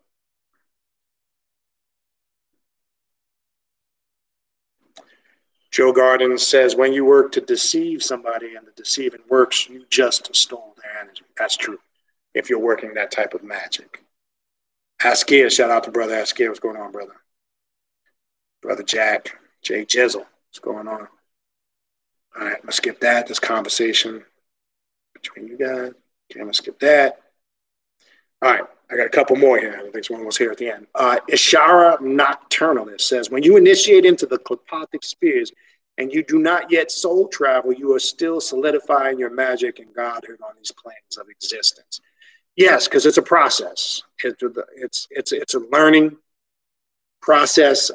Joe Garden says, when you work to deceive somebody and the deceiving works, you just stole their energy. That's true, if you're working that type of magic. Askia, shout out to Brother Askia. What's going on, brother? Brother Jack, Jay Jizzle, what's going on? All right, I'm going to skip that, this conversation between you guys. Okay, I'm going to skip that. All right, I got a couple more here. I think there's one was here at the end. Ishara Nocturnalist says, when you initiate into the Qliphotic spheres and you do not yet soul travel, you are still solidifying your magic and godhood on these planes of existence. Yes, because it's a process. It's a learning process.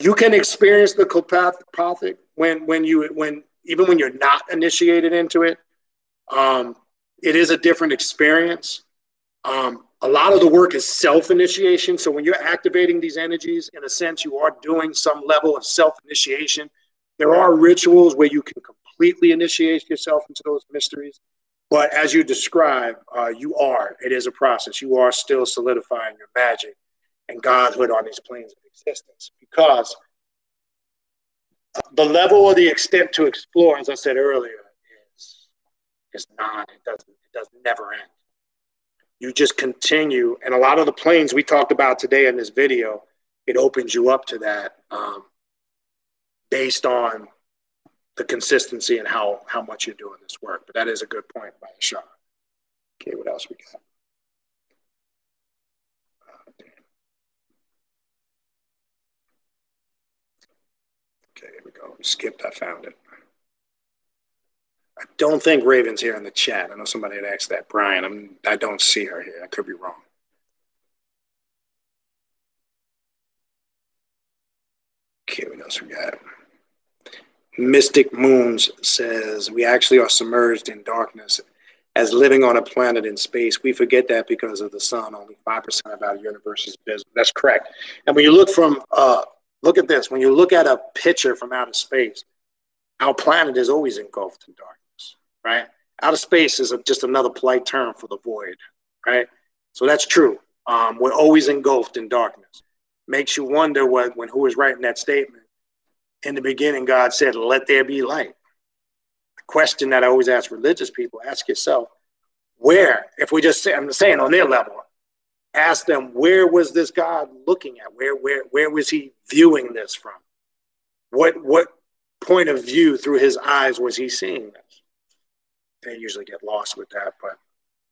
You can experience the Qliphotic even when you're not initiated into it. It is a different experience. A lot of the work is self-initiation. So when you're activating these energies, in a sense, you are doing some level of self-initiation. There are rituals where you can completely initiate yourself into those mysteries. But as you describe, it is a process. You are still solidifying your magic and godhood on these planes of existence, because the level or the extent to explore, as I said earlier, is not, it doesn't never end. You just continue, and a lot of the planes we talked about today in this video, it opens you up to that based on the consistency and how much you're doing this work. But that is a good point by Sean. Okay, what else we got? Okay, here we go. Skipped. I found it. I don't think Raven's here in the chat. I know somebody had asked that. Brian, I don't see her here. I could be wrong. Okay, what else we got? Mystic Moons says, we actually are submerged in darkness. As living on a planet in space, we forget that because of the sun, only 5% of our universe is visible. That's correct. And when you look from, look at this. When you look at a picture from outer space, our planet is always engulfed in darkness, right? Outer space is just another polite term for the void, right? So that's true. We're always engulfed in darkness. Makes you wonder when who was writing that statement. In the beginning, God said, let there be light. The question that I always ask religious people, ask yourself, where, if we just say, I'm saying on their level, ask them, where was this God looking at? Where was he viewing this from? What point of view through his eyes was he seeing this? They usually get lost with that, but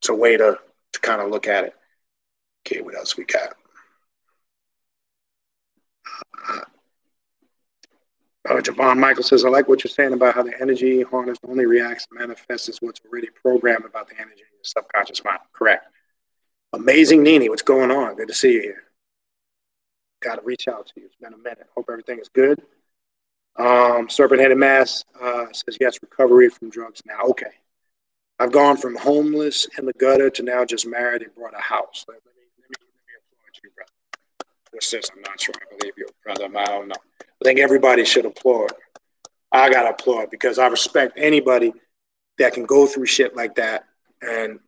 it's a way to kind of look at it. Okay, what else we got? Javon Michael says, I like what you're saying about how the energy harness only reacts and manifests as what's already programmed about the energy in your subconscious mind. Correct. Amazing Nini, what's going on? Good to see you here. Got to reach out to you. It's been a minute. Hope everything is good. Serpent-Headed Mass says, yes, recovery from drugs now. Okay. I've gone from homeless in the gutter to now just married and bought a house. Let me applaud you, brother. Or sis, I'm not sure I believe you, brother. I don't know. I think everybody should applaud. I got to applaud because I respect anybody that can go through shit like that and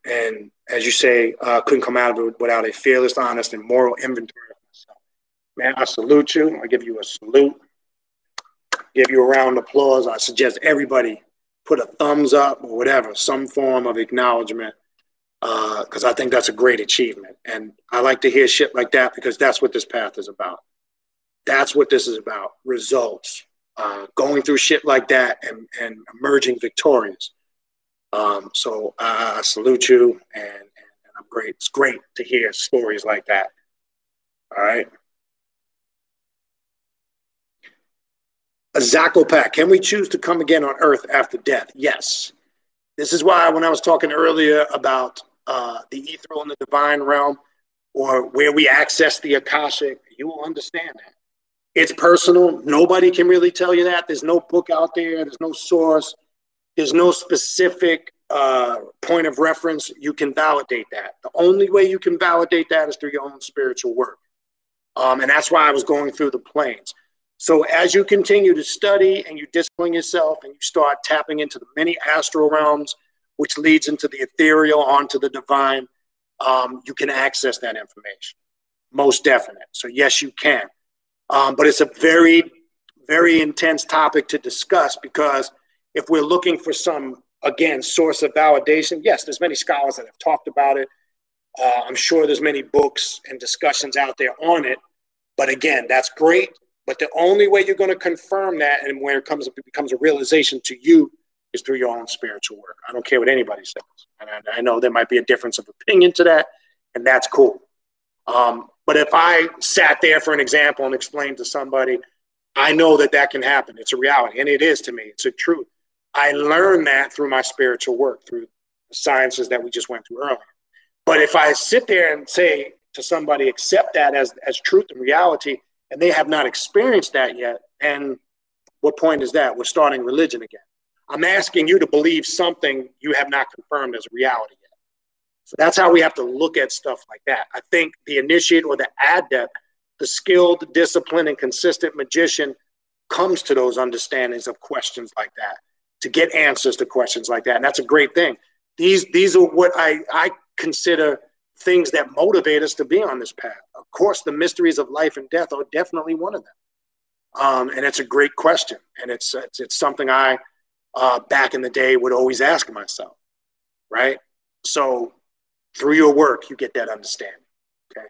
as you say, couldn't come out of it without a fearless, honest, and moral inventory of myself. Man, I salute you. I give you a salute. Give you a round of applause. I suggest everybody put a thumbs up or whatever, some form of acknowledgement, because I think that's a great achievement. And I like to hear shit like that because that's what this path is about. That's what this is about, results. Going through shit like that and emerging victorious. So I salute you, and I'm great. It's great to hear stories like that. All right. Zakopak, can we choose to come again on earth after death? Yes. This is why when I was talking earlier about the ethereal and the divine realm, or where we access the Akashic, you will understand that. It's personal. Nobody can really tell you that. There's no book out there. There's no source. There's no specific point of reference. You can validate that. The only way you can validate that is through your own spiritual work. And that's why I was going through the planes. So as you continue to study and you discipline yourself and you start tapping into the many astral realms, which leads into the ethereal, onto the divine, you can access that information. Most definite. So yes, you can. But it's a very, very intense topic to discuss, because if we're looking for some, again, source of validation, yes, there's many scholars that have talked about it. I'm sure there's many books and discussions out there on it. But again, that's great. But the only way you're going to confirm that, and where it becomes a realization to you, is through your own spiritual work. I don't care what anybody says. And I know there might be a difference of opinion to that, and that's cool. But if I sat there, for an example, and explained to somebody, I know that that can happen. It's a reality, and it is to me. It's a truth. I learned that through my spiritual work, through the sciences that we just went through earlier. But if I sit there and say to somebody, accept that as truth and reality, and they have not experienced that yet, and what point is that? We're starting religion again. I'm asking you to believe something you have not confirmed as a reality yet. So that's how we have to look at stuff like that. I think the initiate or the adept, the skilled, disciplined, and consistent magician comes to those understandings of questions like that, to get answers to questions like that. And that's a great thing. These are what I consider things that motivate us to be on this path. Of course, the mysteries of life and death are definitely one of them. And it's a great question. And it's something I, back in the day, would always ask myself, right? So through your work, you get that understanding, okay?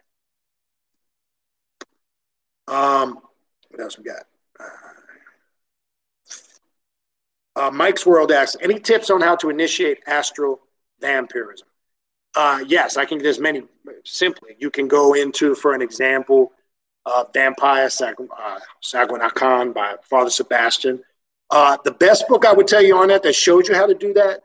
What else we got? Mike's World asks, any tips on how to initiate astral vampirism? Yes, I think there's many. Simply, you can go into, for an example, Vampire Saguanakan by Father Sebastian. The best book I would tell you on that showed you how to do that,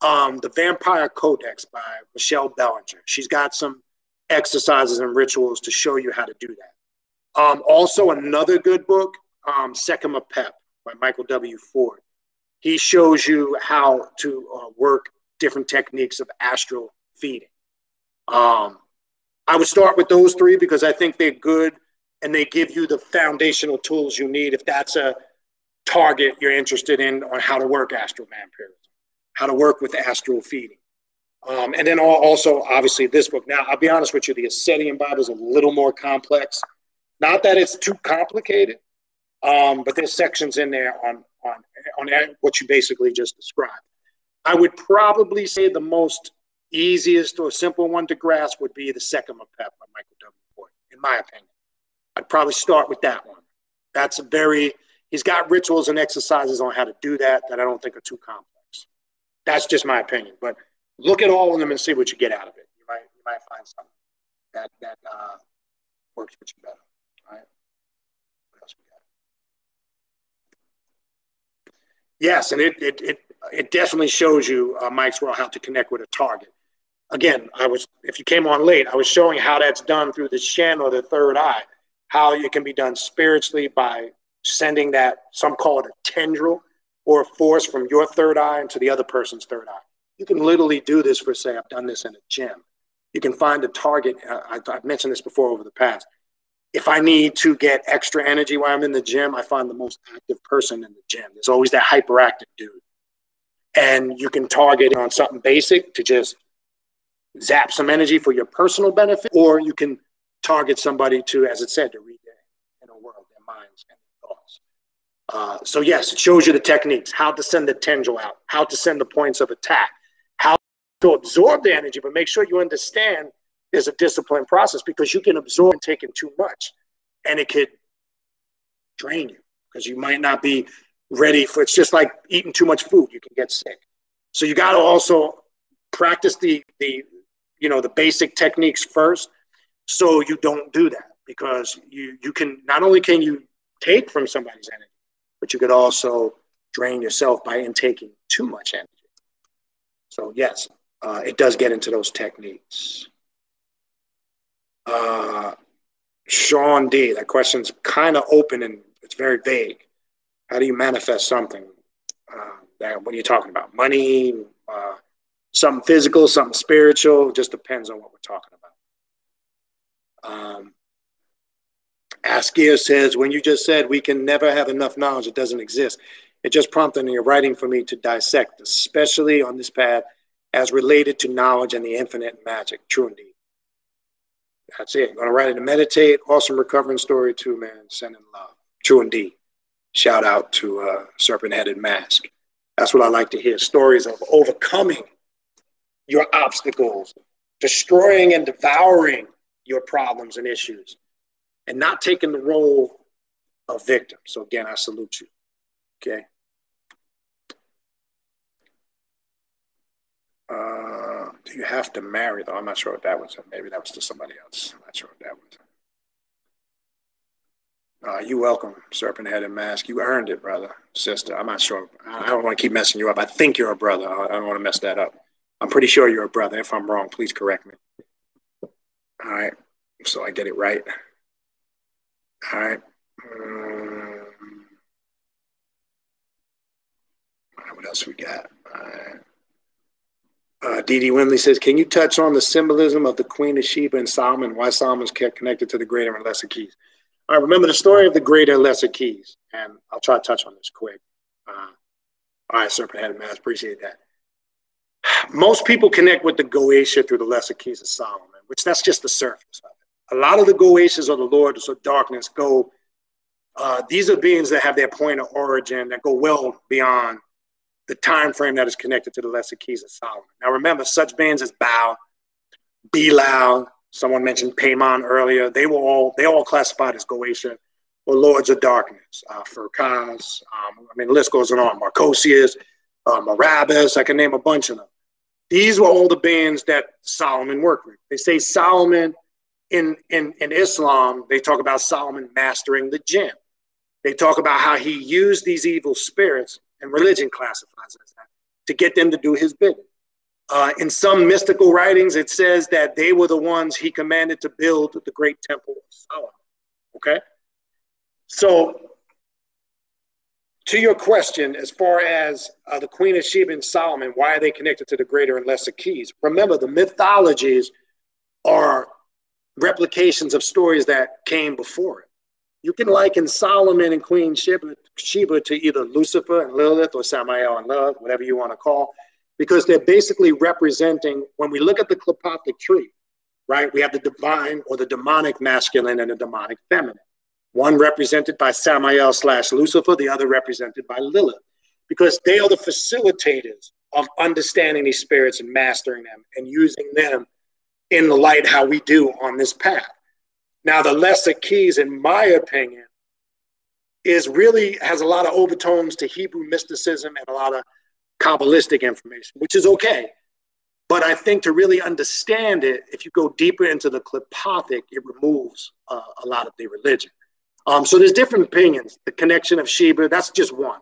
The Vampire Codex by Michelle Bellinger. She's got some exercises and rituals to show you how to do that. Also, another good book, Sekhem Apep by Michael W. Ford. He shows you how to work different techniques of astral feeding. I would start with those three because I think they're good and they give you the foundational tools you need if that's a target you're interested in on how to work astral vampirism, how to work with astral feeding. And then also, obviously, this book. Now, I'll be honest with you, the Asetian Bible is a little more complex. Not that it's too complicated, but there's sections in there on what you basically just described. I would probably say the most easiest or simple one to grasp would be the Sekhem Apep by Michael W. Ford, in my opinion. I'd probably start with that one. That's a very, he's got rituals and exercises on how to do that that I don't think are too complex. That's just my opinion, but look at all of them and see what you get out of it. You might find something that works with you better. All right. What else we got? Yes, and it definitely shows you, Mike's World, how to connect with a target. Again, if you came on late, I was showing how that's done through the Shen or the third eye, how it can be done spiritually by sending that, some call it a tendril or a force from your third eye into the other person's third eye. You can literally do this for, say, I've done this in a gym. You can find a target. I've mentioned this before over the past. If I need to get extra energy while I'm in the gym, I find the most active person in the gym. There's always that hyperactive dude. And you can target on something basic to just zap some energy for your personal benefit, or you can target somebody to, as it said, to read minds and their thoughts. So yes, it shows you the techniques, how to send the tendril out, how to send the points of attack, how to absorb the energy, but make sure you understand there's a disciplined process, because you can absorb and take in too much and it could drain you because you might not be ready for, it's just like eating too much food, you can get sick. So you got to also practice the basic techniques first, so you don't do that, because you can, not only can you take from somebody's energy, but you could also drain yourself by intaking too much energy. So yes, it does get into those techniques. Sean D, that question's kind of open and it's very vague. How do you manifest something? What are you talking about? Money, something physical, something spiritual? Just depends on what we're talking about. Askia says, when you just said we can never have enough knowledge, it doesn't exist, it just prompted in your writing for me to dissect, especially on this path, as related to knowledge and the infinite magic. True indeed. That's it. I'm going to write it and meditate. Awesome recovering story too, man. Sending love. True indeed. Shout out to Serpent-Headed Mask. That's what I like to hear. Stories of overcoming your obstacles, destroying and devouring your problems and issues, and not taking the role of victim. So again, I salute you, okay? Do you have to marry, though? I'm not sure what that was. Maybe that was to somebody else. I'm not sure what that was. You're welcome, Serpent-Headed Mask. You earned it, brother, sister. I'm not sure. I don't want to keep messing you up. I think you're a brother. I don't want to mess that up. I'm pretty sure you're a brother. If I'm wrong, please correct me. All right, so I get it right. All right. What else we got? All right. Dee Dee Wimley says, can you touch on the symbolism of the Queen of Sheba and Solomon, why Solomon's connected to the greater and lesser keys? All right, remember the story of the greater and lesser keys, and I'll try to touch on this quick. All right, Serpent-Headed Mask, appreciate that. Most people connect with the Goetia through the lesser keys of Solomon, which that's just the surface of it. A lot of the Goetias or the Lords of Darkness go, these are beings that have their point of origin that go well beyond the time frame that is connected to the lesser keys of Solomon. Now remember, such beings as Baal, Belau, someone mentioned Paimon earlier, they all classified as Goetia or Lords of Darkness. Furkaz, I mean, the list goes on, Marcosius, Barabbas, I can name a bunch of them. These were all the beings that Solomon worked with. They say Solomon, in Islam, they talk about Solomon mastering the jinn. They talk about how he used these evil spirits, and religion classifies it as that, to get them to do his bidding. In some mystical writings, it says that they were the ones he commanded to build the great temple of Solomon, okay? So, to your question, as far as the Queen of Sheba and Solomon, why are they connected to the greater and lesser keys? Remember, the mythologies are replications of stories that came before it. You can liken Solomon and Queen Sheba to either Lucifer and Lilith or Samael and Love, whatever you want to call, because they're basically representing, when we look at the Qliphothic tree, right, we have the divine or the demonic masculine and the demonic feminine. One represented by Samael / Lucifer, the other represented by Lilith, because they are the facilitators of understanding these spirits and mastering them and using them in the light how we do on this path. Now, the lesser keys, in my opinion, is really has a lot of overtones to Hebrew mysticism and a lot of Kabbalistic information, which is okay. But I think to really understand it, if you go deeper into the Qliphothic, it removes a lot of the religion. So there's different opinions. The connection of Sheba, that's just one.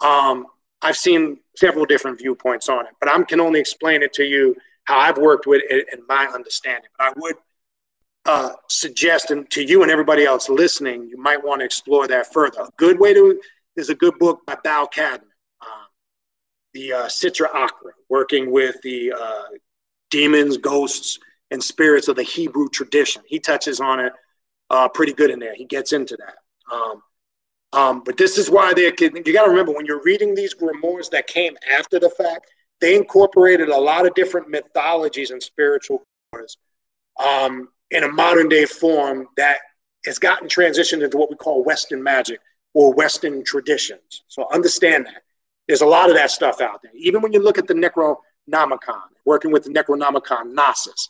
I've seen several different viewpoints on it, but I can only explain it to you how I've worked with it and my understanding. But I would suggest, and to you and everybody else listening, you might want to explore that further. A good way to, there's a good book by Bal Kadman, the Sitra Achra, working with the demons, ghosts, and spirits of the Hebrew tradition. He touches on it. Pretty good in there. He gets into that. But this is why they're, you got to remember, when you're reading these grimoires that came after the fact, they incorporated a lot of different mythologies and spiritual grimoires in a modern day form that has gotten transitioned into what we call Western magic or Western traditions. So understand that. There's a lot of that stuff out there. Even when you look at the Necronomicon, working with the Necronomicon, Gnosis,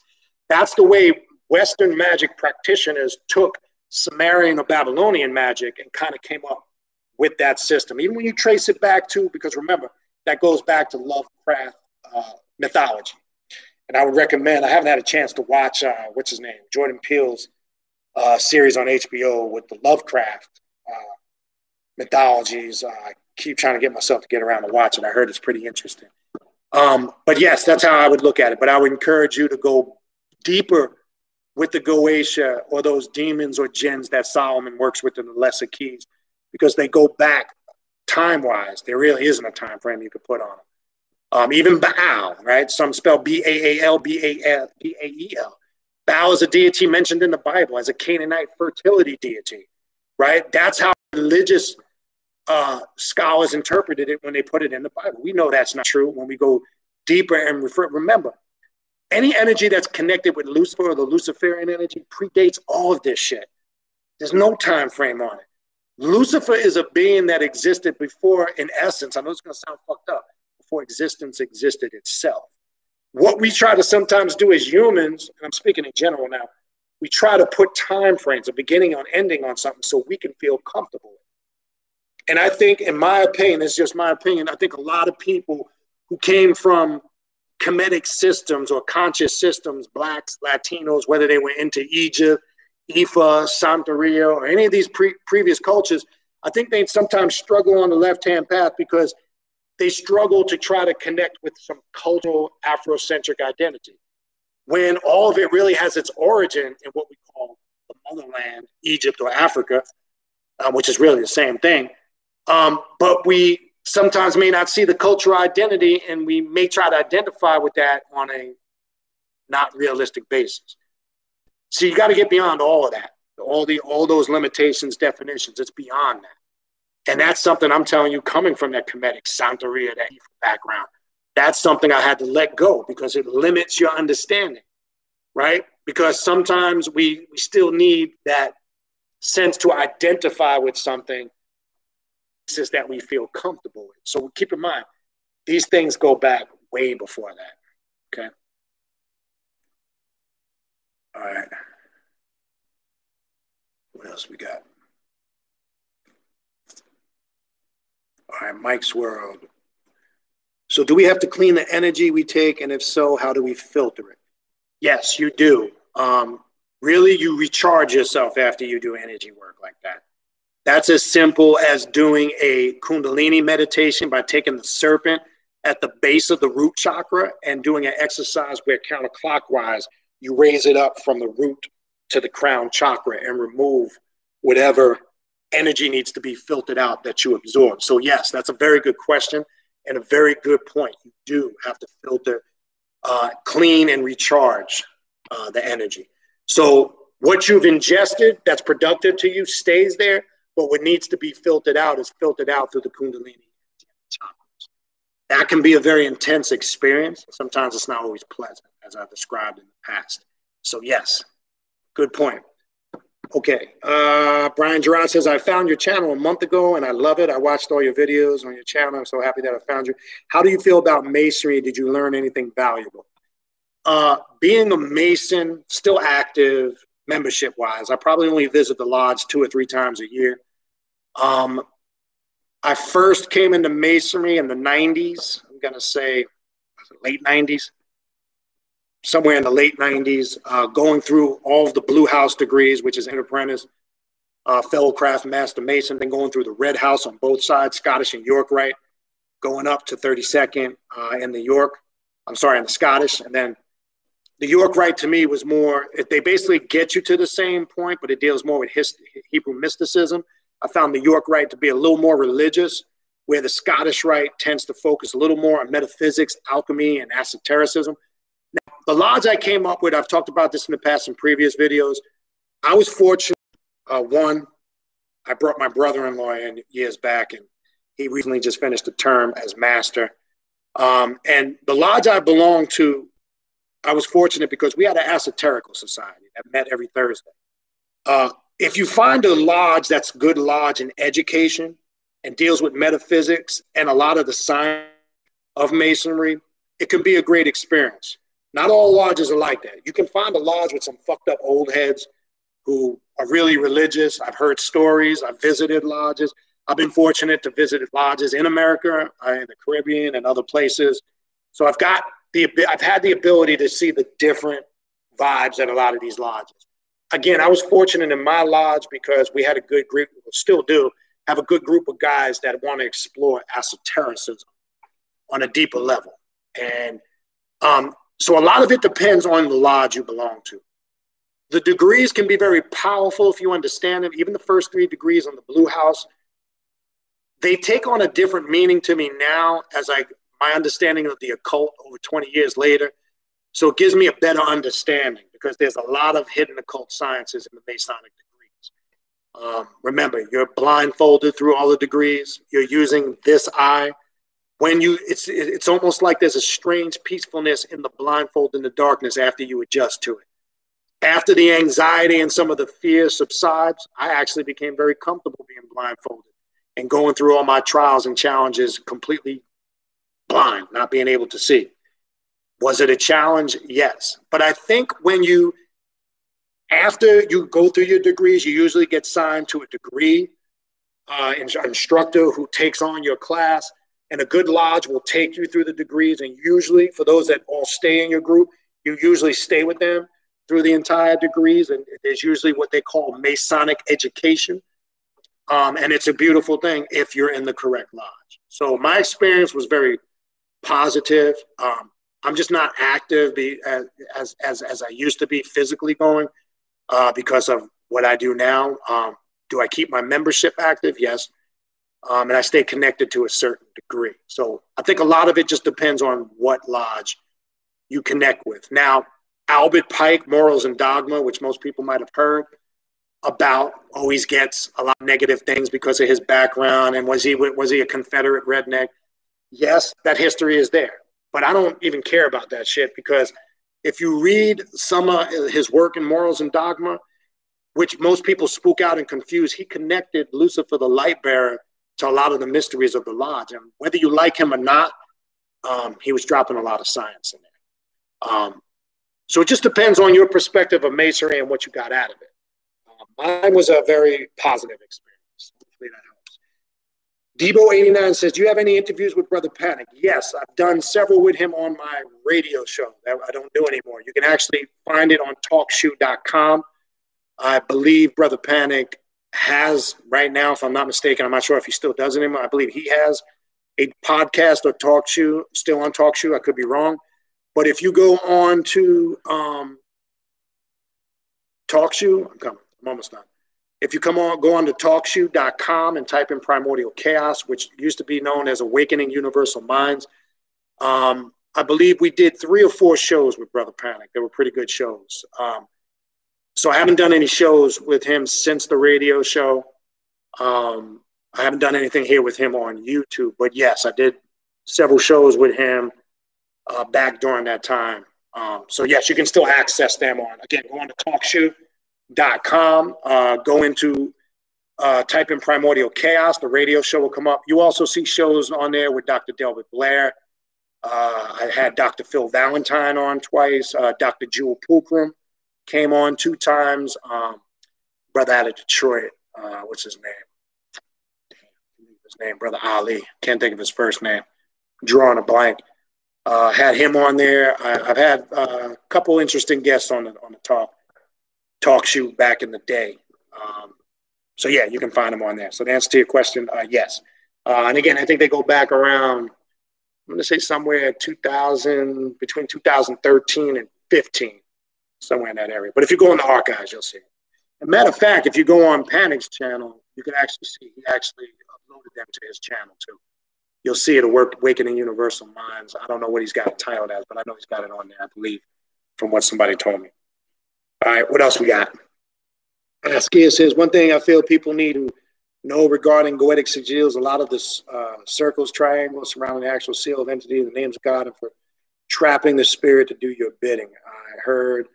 that's the way Western magic practitioners took Sumerian or Babylonian magic and kind of came up with that system. Even when you trace it back to, because remember, that goes back to Lovecraft mythology. And I would recommend, I haven't had a chance to watch, what's his name, Jordan Peele's series on HBO with the Lovecraft mythologies. I keep trying to get myself to get around to watch it. I heard it's pretty interesting. But yes, that's how I would look at it. But I would encourage you to go deeper with the Goetia or those demons or jinns that Solomon works with in the Lesser Keys, because they go back time-wise. There really isn't a time frame you could put on them. Even Baal, right? Some spell B-A-A-L, B-A-L, B-A-E-L. Baal is a deity mentioned in the Bible as a Canaanite fertility deity, right? That's how religious scholars interpreted it when they put it in the Bible. We know that's not true when we go deeper and refer. Remember, any energy that's connected with Lucifer or the Luciferian energy predates all of this shit. There's no time frame on it. Lucifer is a being that existed before, in essence, I know it's going to sound fucked up, before existence existed itself. What we try to sometimes do as humans, and I'm speaking in general now, we try to put time frames, a beginning on ending on something so we can feel comfortable. And I think, in my opinion, it's just my opinion, I think a lot of people who came from Kemetic systems or conscious systems, Blacks, Latinos, whether they went into Egypt, Ifa, Santeria, or any of these previous cultures, I think they sometimes struggle on the left-hand path because they struggle to try to connect with some cultural Afrocentric identity, when all of it really has its origin in what we call the motherland, Egypt or Africa, which is really the same thing. But we sometimes may not see the cultural identity, and we may try to identify with that on a not realistic basis. So you got to get beyond all of that, all those limitations, definitions. It's beyond that. And that's something I'm telling you, coming from that Kemetic, Santeria, that background, that's something I had to let go because it limits your understanding, right? Because sometimes we still need that sense to identify with something that we feel comfortable with. So keep in mind, these things go back way before that, okay? All right. What else we got? All right, Mike's World. So do we have to clean the energy we take? And if so, how do we filter it? Yes, you do. Really, you recharge yourself after you do energy work like that. That's as simple as doing a Kundalini meditation by taking the serpent at the base of the root chakra and doing an exercise where counterclockwise, you raise it up from the root to the crown chakra and remove whatever energy needs to be filtered out that you absorb. So yes, that's a very good question and a very good point. You do have to filter, clean and recharge the energy. So what you've ingested that's productive to you stays there, but what needs to be filtered out is filtered out through the Kundalini chakras. That can be a very intense experience. Sometimes it's not always pleasant, as I've described in the past. So yes, good point. Okay, Brian Gerard says, I found your channel a month ago and I love it. I watched all your videos on your channel. I'm so happy that I found you. How do you feel about masonry? Did you learn anything valuable? Being a Mason, still active, membership-wise, I probably only visit the lodge 2 or 3 times a year. I first came into masonry in the 90s. I'm going to say late 90s. Somewhere in the late 90s, going through all of the Blue House degrees, which is an apprentice, fellow craft master mason, then going through the Red House on both sides, Scottish and York, right? Going up to 32nd in the York, I'm sorry, in the Scottish, and then the York Rite to me was more, they basically get you to the same point, but it deals more with Hebrew mysticism. I found the York Rite to be a little more religious, where the Scottish Rite tends to focus a little more on metaphysics, alchemy, and esotericism. Now, the lodge I came up with, I've talked about this in the past in previous videos. I was fortunate. One, I brought my brother-in-law in years back, and he recently just finished a term as master. And the lodge I belonged to, I was fortunate because we had an esoterical society that met every Thursday. If you find a lodge that's good lodge in education and deals with metaphysics and a lot of the science of Masonry, it can be a great experience. Not all lodges are like that. You can find a lodge with some fucked up old heads who are really religious. I've heard stories. I've visited lodges. I've been fortunate to visit lodges in America, in the Caribbean, and other places. So I've had the ability to see the different vibes at a lot of these lodges. Again, I was fortunate in my lodge because we had a good group, still do, have a good group of guys that want to explore esotericism on a deeper level. And so a lot of it depends on the lodge you belong to. The degrees can be very powerful if you understand them. Even the first 3 degrees on the Blue House, they take on a different meaning to me now as my understanding of the occult over 20 years later. So it gives me a better understanding because there's a lot of hidden occult sciences in the Masonic degrees. Remember, you're blindfolded through all the degrees. You're using this eye. It's almost like there's a strange peacefulness in the blindfold, in the darkness after you adjust to it. After the anxiety and some of the fear subsides, I actually became very comfortable being blindfolded and going through all my trials and challenges completely blind, not being able to see. Was it a challenge? Yes. But I think after you go through your degrees, you usually get signed to a degree instructor who takes on your class. And a good lodge will take you through the degrees. And usually, for those that all stay in your group, you usually stay with them through the entire degrees. And there's usually what they call Masonic education. And it's a beautiful thing if you're in the correct lodge. So my experience was very positive. I'm just not active as I used to be physically going because of what I do now. Do I keep my membership active? Yes. And I stay connected to a certain degree. So I think a lot of it just depends on what lodge you connect with. Now, Albert Pike, Morals and Dogma, which most people might have heard about, always gets a lot of negative things because of his background. And was he a Confederate redneck? Yes, that history is there. But I don't even care about that shit because if you read some of his work in Morals and Dogma, which most people spook out and confuse, he connected Lucifer, the light bearer, to a lot of the mysteries of the lodge. And whether you like him or not, he was dropping a lot of science in there. So it just depends on your perspective of Masonry and what you got out of it. Mine was a very positive experience. Hopefully that helps. Debo89 says, do you have any interviews with Brother Panic? Yes, I've done several with him on my radio show that I don't do anymore. You can actually find it on talkshoe.com. I believe Brother Panic has right now, if I'm not mistaken, I'm not sure if he still does it anymore. I believe he has a podcast or talk show, still on talk show. I could be wrong. But if you go on to talk show, I'm almost done. If you go on to talkshoe.com and type in Primordial Chaos, which used to be known as Awakening Universal Minds. I believe we did 3 or 4 shows with Brother Panic. They were pretty good shows. So I haven't done any shows with him since the radio show. I haven't done anything here with him on YouTube. But, yes, I did several shows with him back during that time. So, yes, you can still access them on. Again, go on to talkshoe.com. Go into type in Primordial Chaos. The radio show will come up. You also see shows on there with Dr. Delbert Blair. I had Dr. Phil Valentine on twice, Dr. Jewel Pulcrum. Came on 2 times. Brother out of Detroit. What's his name? Brother Ali. Can't think of his first name. Drawing a blank. Had him on there. I've had a couple interesting guests on the talk show back in the day. So yeah, you can find them on there. So the answer to your question, yes. And again, I think they go back around. I'm going to say somewhere 2000 between 2013 and 15. Somewhere in that area. But if you go in the archives, you'll see. As a matter of fact, if you go on Panic's channel, you can actually see he actually uploaded them to his channel too. You'll see it, Awakening Universal Minds. I don't know what he's got it titled as, but I know he's got it on there, I believe, from what somebody told me. All right, what else we got? Skia says, one thing I feel people need to know regarding Goetic sigils, a lot of the circles, triangles surrounding the actual seal of entity, the names of God, and for trapping the spirit to do your bidding. I heard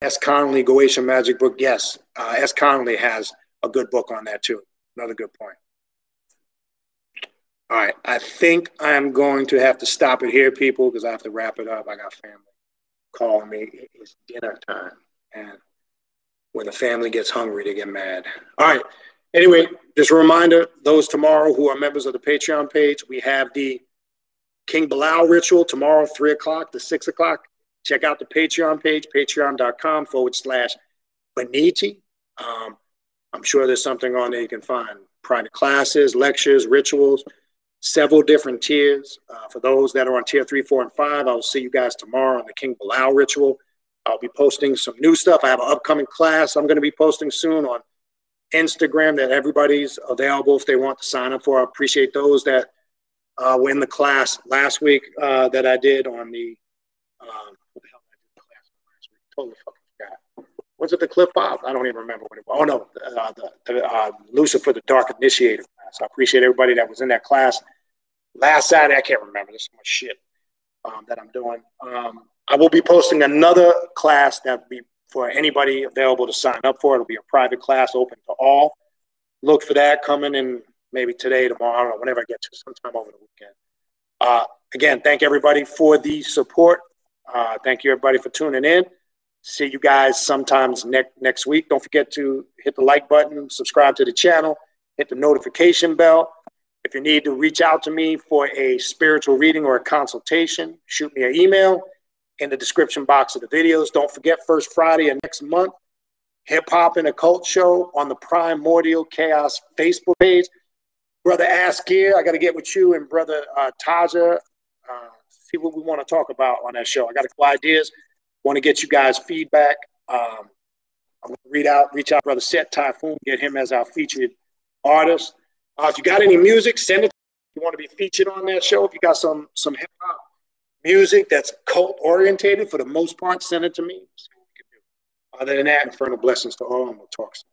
S. Connolly, Goetia Magic Book. Yes, S. Connolly has a good book on that too. Another good point. All right, I think I'm going to have to stop it here, people, because I have to wrap it up. I got family calling me. It's dinner time, and when the family gets hungry, they get mad. All right. Anyway, just a reminder, those tomorrow who are members of the Patreon page, we have the King Belau ritual tomorrow, 3 o'clock to 6 o'clock. Check out the Patreon page, patreon.com/Baniti. I'm sure there's something on there you can find. Private classes, lectures, rituals, several different tiers. For those that are on tier 3, 4, and 5, I'll see you guys tomorrow on the King Belau ritual. I'll be posting some new stuff. I have an upcoming class I'm going to be posting soon on Instagram that everybody's available if they want to sign up for. I appreciate those that were in the class last week that I did on the what the hell did I do the class last week? Totally fucking forgot. Was it the Qliphoth? I don't even remember what it was. Oh no, the Lucifer, the Dark Initiator class. I appreciate everybody that was in that class last Saturday. I can't remember. There's so much shit that I'm doing. I will be posting another class that will be for anybody available to sign up for. It'll be a private class, open to all. Look for that coming in maybe today, tomorrow, I don't know, whenever I get to, sometime over the weekend. Again, thank everybody for the support. Thank you, everybody, for tuning in. See you guys sometimes next week. Don't forget to hit the like button, subscribe to the channel, hit the notification bell. If you need to reach out to me for a spiritual reading or a consultation, shoot me an email in the description box of the videos. Don't forget, first Friday of next month, Hip Hop and Occult Show on the Primordial Chaos Facebook page. Brother Askir, I got to get with you and Brother Taja, see what we want to talk about on that show. I got a couple ideas. Want to get you guys feedback. I'm going to reach out Brother Set Typhoon, get him as our featured artist. If you got any music, send it to me. You want to be featured on that show. If you got some hip hop music that's cult orientated for the most part, send it to me. Other than that, infernal blessings to all, and we'll talk soon.